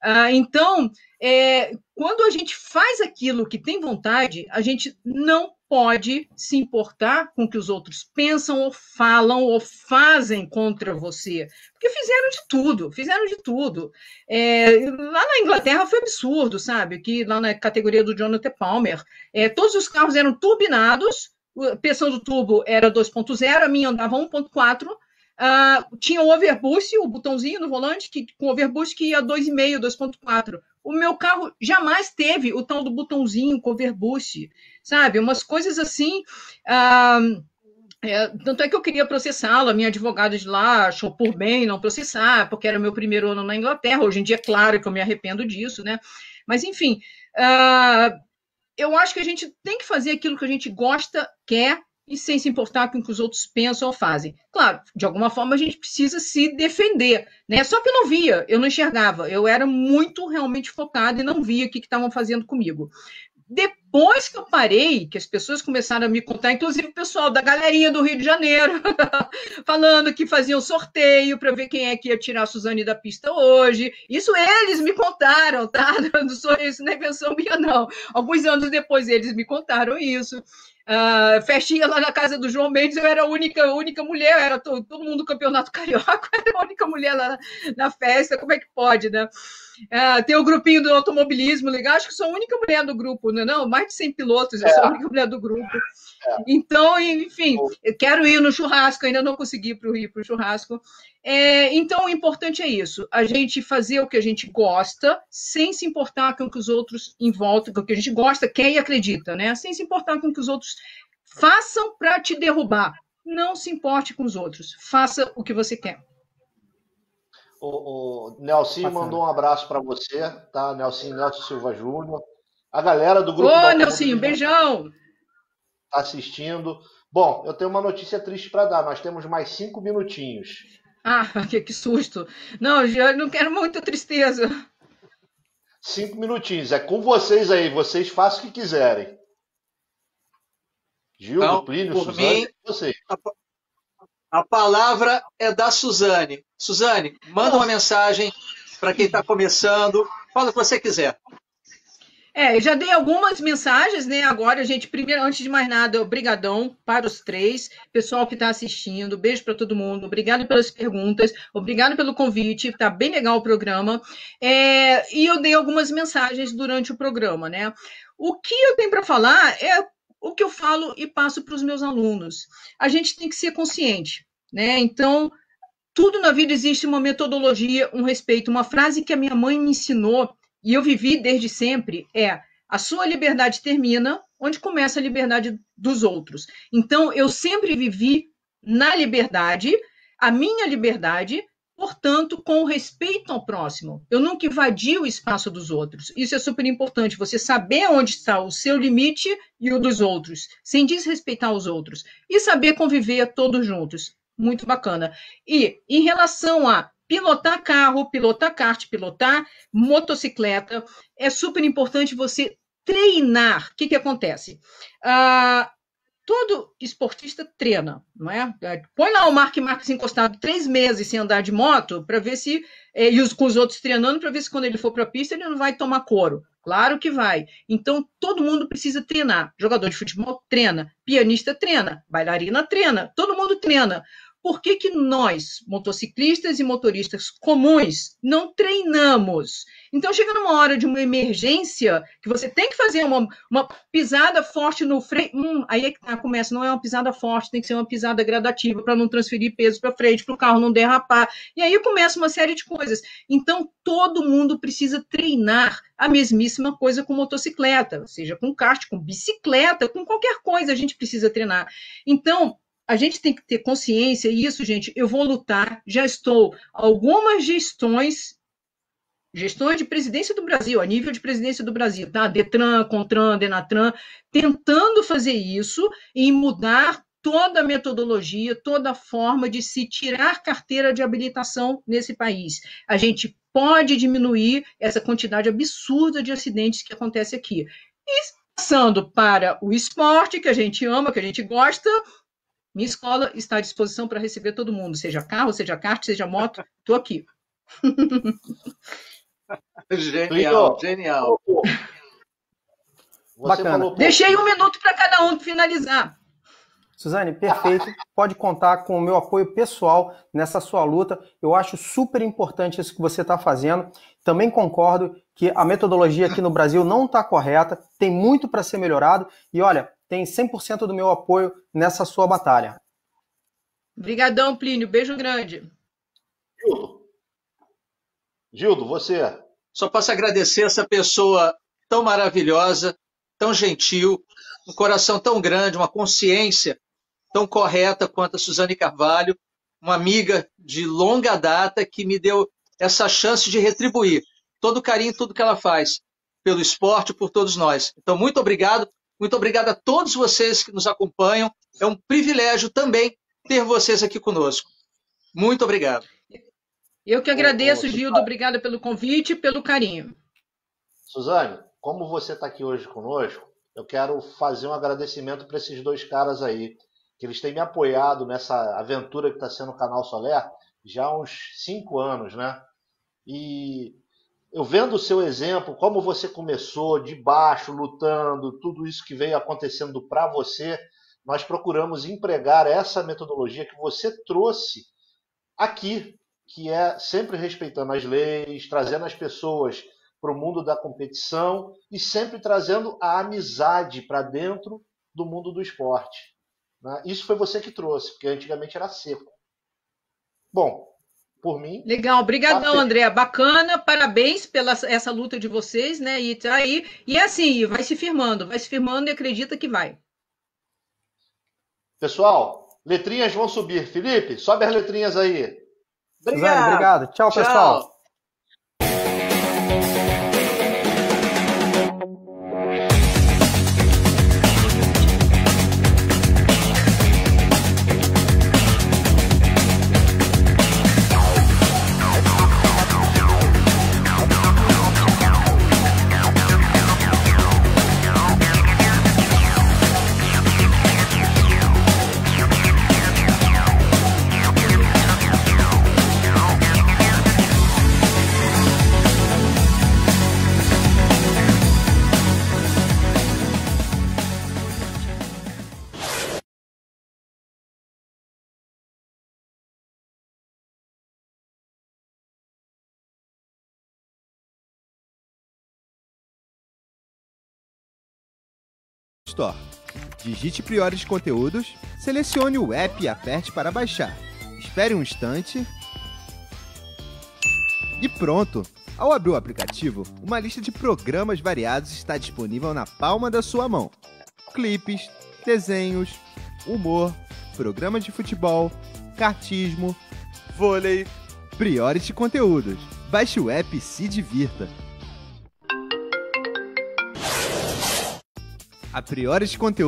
Ah, então, é, quando a gente faz aquilo que tem vontade, a gente não pode se importar com o que os outros pensam ou falam ou fazem contra você. Porque fizeram de tudo, fizeram de tudo. É, lá na Inglaterra foi absurdo, sabe? Que lá na categoria do Jonathan Palmer, é, todos os carros eram turbinados, a pressão do turbo era dois ponto zero, a minha andava um ponto quatro, Uh, tinha o overboost, o botãozinho no volante, que, com overboost que ia dois vírgula cinco, dois ponto quatro. O meu carro jamais teve o tal do botãozinho com overboost, sabe? Umas coisas assim... Uh, é, tanto é que eu queria processá-lo, a minha advogada de lá achou por bem não processar, porque era o meu primeiro ano na Inglaterra. Hoje em dia, é claro que eu me arrependo disso, né? Mas, enfim, uh, eu acho que a gente tem que fazer aquilo que a gente gosta, quer, e sem se importar com o que os outros pensam ou fazem. Claro, de alguma forma a gente precisa se defender, né? Só que eu não via, eu não enxergava, eu era muito realmente focada e não via o que estavam fazendo comigo. Depois que eu parei, que as pessoas começaram a me contar, inclusive o pessoal da galerinha do Rio de Janeiro, falando que faziam sorteio para ver quem é que ia tirar a Suzane da pista hoje. Isso eles me contaram, tá? Não sou isso, não é invenção minha, não. Alguns anos depois eles me contaram isso. Uh, festinha lá na casa do João Mendes, eu era a única, a única mulher, era todo, todo mundo do campeonato carioca, eu era a única mulher lá na, na festa, como é que pode, né? Uh, tem o grupinho do automobilismo, legal, acho que sou a única mulher do grupo, não, não mais de cem pilotos, eu é. sou a única mulher do grupo. É. Então, enfim, eu quero ir no churrasco, ainda não consegui ir para o churrasco. É, então, o importante é isso, a gente fazer o que a gente gosta, sem se importar com o que os outros em volta, com o que a gente gosta, quer e acredita, né? Sem se importar com o que os outros façam para te derrubar. Não se importe com os outros, faça o que você quer. O, o Nelsinho mandou um abraço para você, tá? Nelsinho, Nelson Silva Júnior. A galera do grupo... Ô, Nelsinho, beijão! Tá assistindo. Bom, eu tenho uma notícia triste para dar, nós temos mais cinco minutinhos. Ah, que, que susto! Não, eu não quero muita tristeza. Cinco minutinhos, é com vocês aí, vocês façam o que quiserem. Gil, então, Plínio, por Suzane, mim, você. A, a palavra é da Suzane. Suzane, manda uma mensagem para quem está começando. Fala o que você quiser. É, eu já dei algumas mensagens, né? Agora, gente, primeiro, antes de mais nada, obrigadão para os três, pessoal que está assistindo, beijo para todo mundo, obrigado pelas perguntas, obrigado pelo convite, tá bem legal o programa. É, e eu dei algumas mensagens durante o programa, né? O que eu tenho para falar é o que eu falo e passo para os meus alunos. A gente tem que ser consciente, né? Então, tudo na vida existe uma metodologia, um respeito. Uma frase que a minha mãe me ensinou e eu vivi desde sempre é: a sua liberdade termina onde começa a liberdade dos outros. Então, eu sempre vivi na liberdade, a minha liberdade, portanto, com respeito ao próximo. Eu nunca invadi o espaço dos outros. Isso é super importante, você saber onde está o seu limite e o dos outros, sem desrespeitar os outros. E saber conviver todos juntos. Muito bacana. E em relação a pilotar carro, pilotar kart, pilotar motocicleta, é super importante você treinar. O que que acontece? Ah, todo esportista treina, não é? Põe lá o Mark Marques encostado três meses sem andar de moto para ver se, e os, com os outros treinando, para ver se quando ele for para a pista ele não vai tomar couro. Claro que vai. Então, todo mundo precisa treinar. Jogador de futebol treina, pianista treina, bailarina treina, todo mundo treina. Por que que nós, motociclistas e motoristas comuns, não treinamos? Então, chega numa hora de uma emergência, que você tem que fazer uma, uma pisada forte no freio. Hum, aí é que tá, começa, não é uma pisada forte, tem que ser uma pisada gradativa para não transferir peso para frente, para o carro não derrapar. E aí começa uma série de coisas. Então, todo mundo precisa treinar a mesmíssima coisa com motocicleta, seja com kart, com bicicleta, com qualquer coisa a gente precisa treinar. Então, a gente tem que ter consciência, e isso, gente, eu vou lutar, já estou. Algumas gestões, gestões de presidência do Brasil, a nível de presidência do Brasil, tá? Detran, Contran, Denatran, tentando fazer isso e mudar toda a metodologia, toda a forma de se tirar carteira de habilitação nesse país. A gente pode diminuir essa quantidade absurda de acidentes que acontece aqui. E passando para o esporte, que a gente ama, que a gente gosta... Minha escola está à disposição para receber todo mundo, seja carro, seja kart, seja moto, estou aqui. Genial, Plínio, genial. Você bacana. Falou... Deixei um minuto para cada um finalizar. Suzane, perfeito. Pode contar com o meu apoio pessoal nessa sua luta. Eu acho super importante isso que você está fazendo. Também concordo que a metodologia aqui no Brasil não está correta, tem muito para ser melhorado e, olha... Tem cem por cento do meu apoio nessa sua batalha. Obrigadão, Plínio. Beijo grande. Gildo, Gildo, você. Só posso agradecer essa pessoa tão maravilhosa, tão gentil, um coração tão grande, uma consciência tão correta quanto a Suzane Carvalho, uma amiga de longa data que me deu essa chance de retribuir todo o carinho, tudo que ela faz pelo esporte, por todos nós. Então, muito obrigado. Muito obrigado a todos vocês que nos acompanham. É um privilégio também ter vocês aqui conosco. Muito obrigado. Eu que agradeço, Gildo. Obrigada pelo convite e pelo carinho. Suzane, como você está aqui hoje conosco, eu quero fazer um agradecimento para esses dois caras aí, que eles têm me apoiado nessa aventura que está sendo o Canal Soler já há uns cinco anos, né? E eu vendo o seu exemplo, como você começou de baixo, lutando, tudo isso que veio acontecendo para você, nós procuramos empregar essa metodologia que você trouxe aqui, que é sempre respeitando as leis, trazendo as pessoas para o mundo da competição e sempre trazendo a amizade para dentro do mundo do esporte. Né? Isso foi você que trouxe, porque antigamente era seco. Bom, por mim... Legal, obrigadão, tá, André. Bacana, parabéns pela essa luta de vocês, né? E tá aí, e assim, vai se firmando, vai se firmando e acredita que vai. Pessoal, letrinhas vão subir. Felipe, sobe as letrinhas aí. Obrigado. Suzane, obrigado. Tchau, Tchau. pessoal. Store. Digite Priores Conteúdos, selecione o app e aperte para baixar. Espere um instante e pronto! Ao abrir o aplicativo, uma lista de programas variados está disponível na palma da sua mão. Clipes, desenhos, humor, programas de futebol, kartismo, vôlei... Priores Conteúdos. Baixe o app e se divirta! A Priores Conteúdo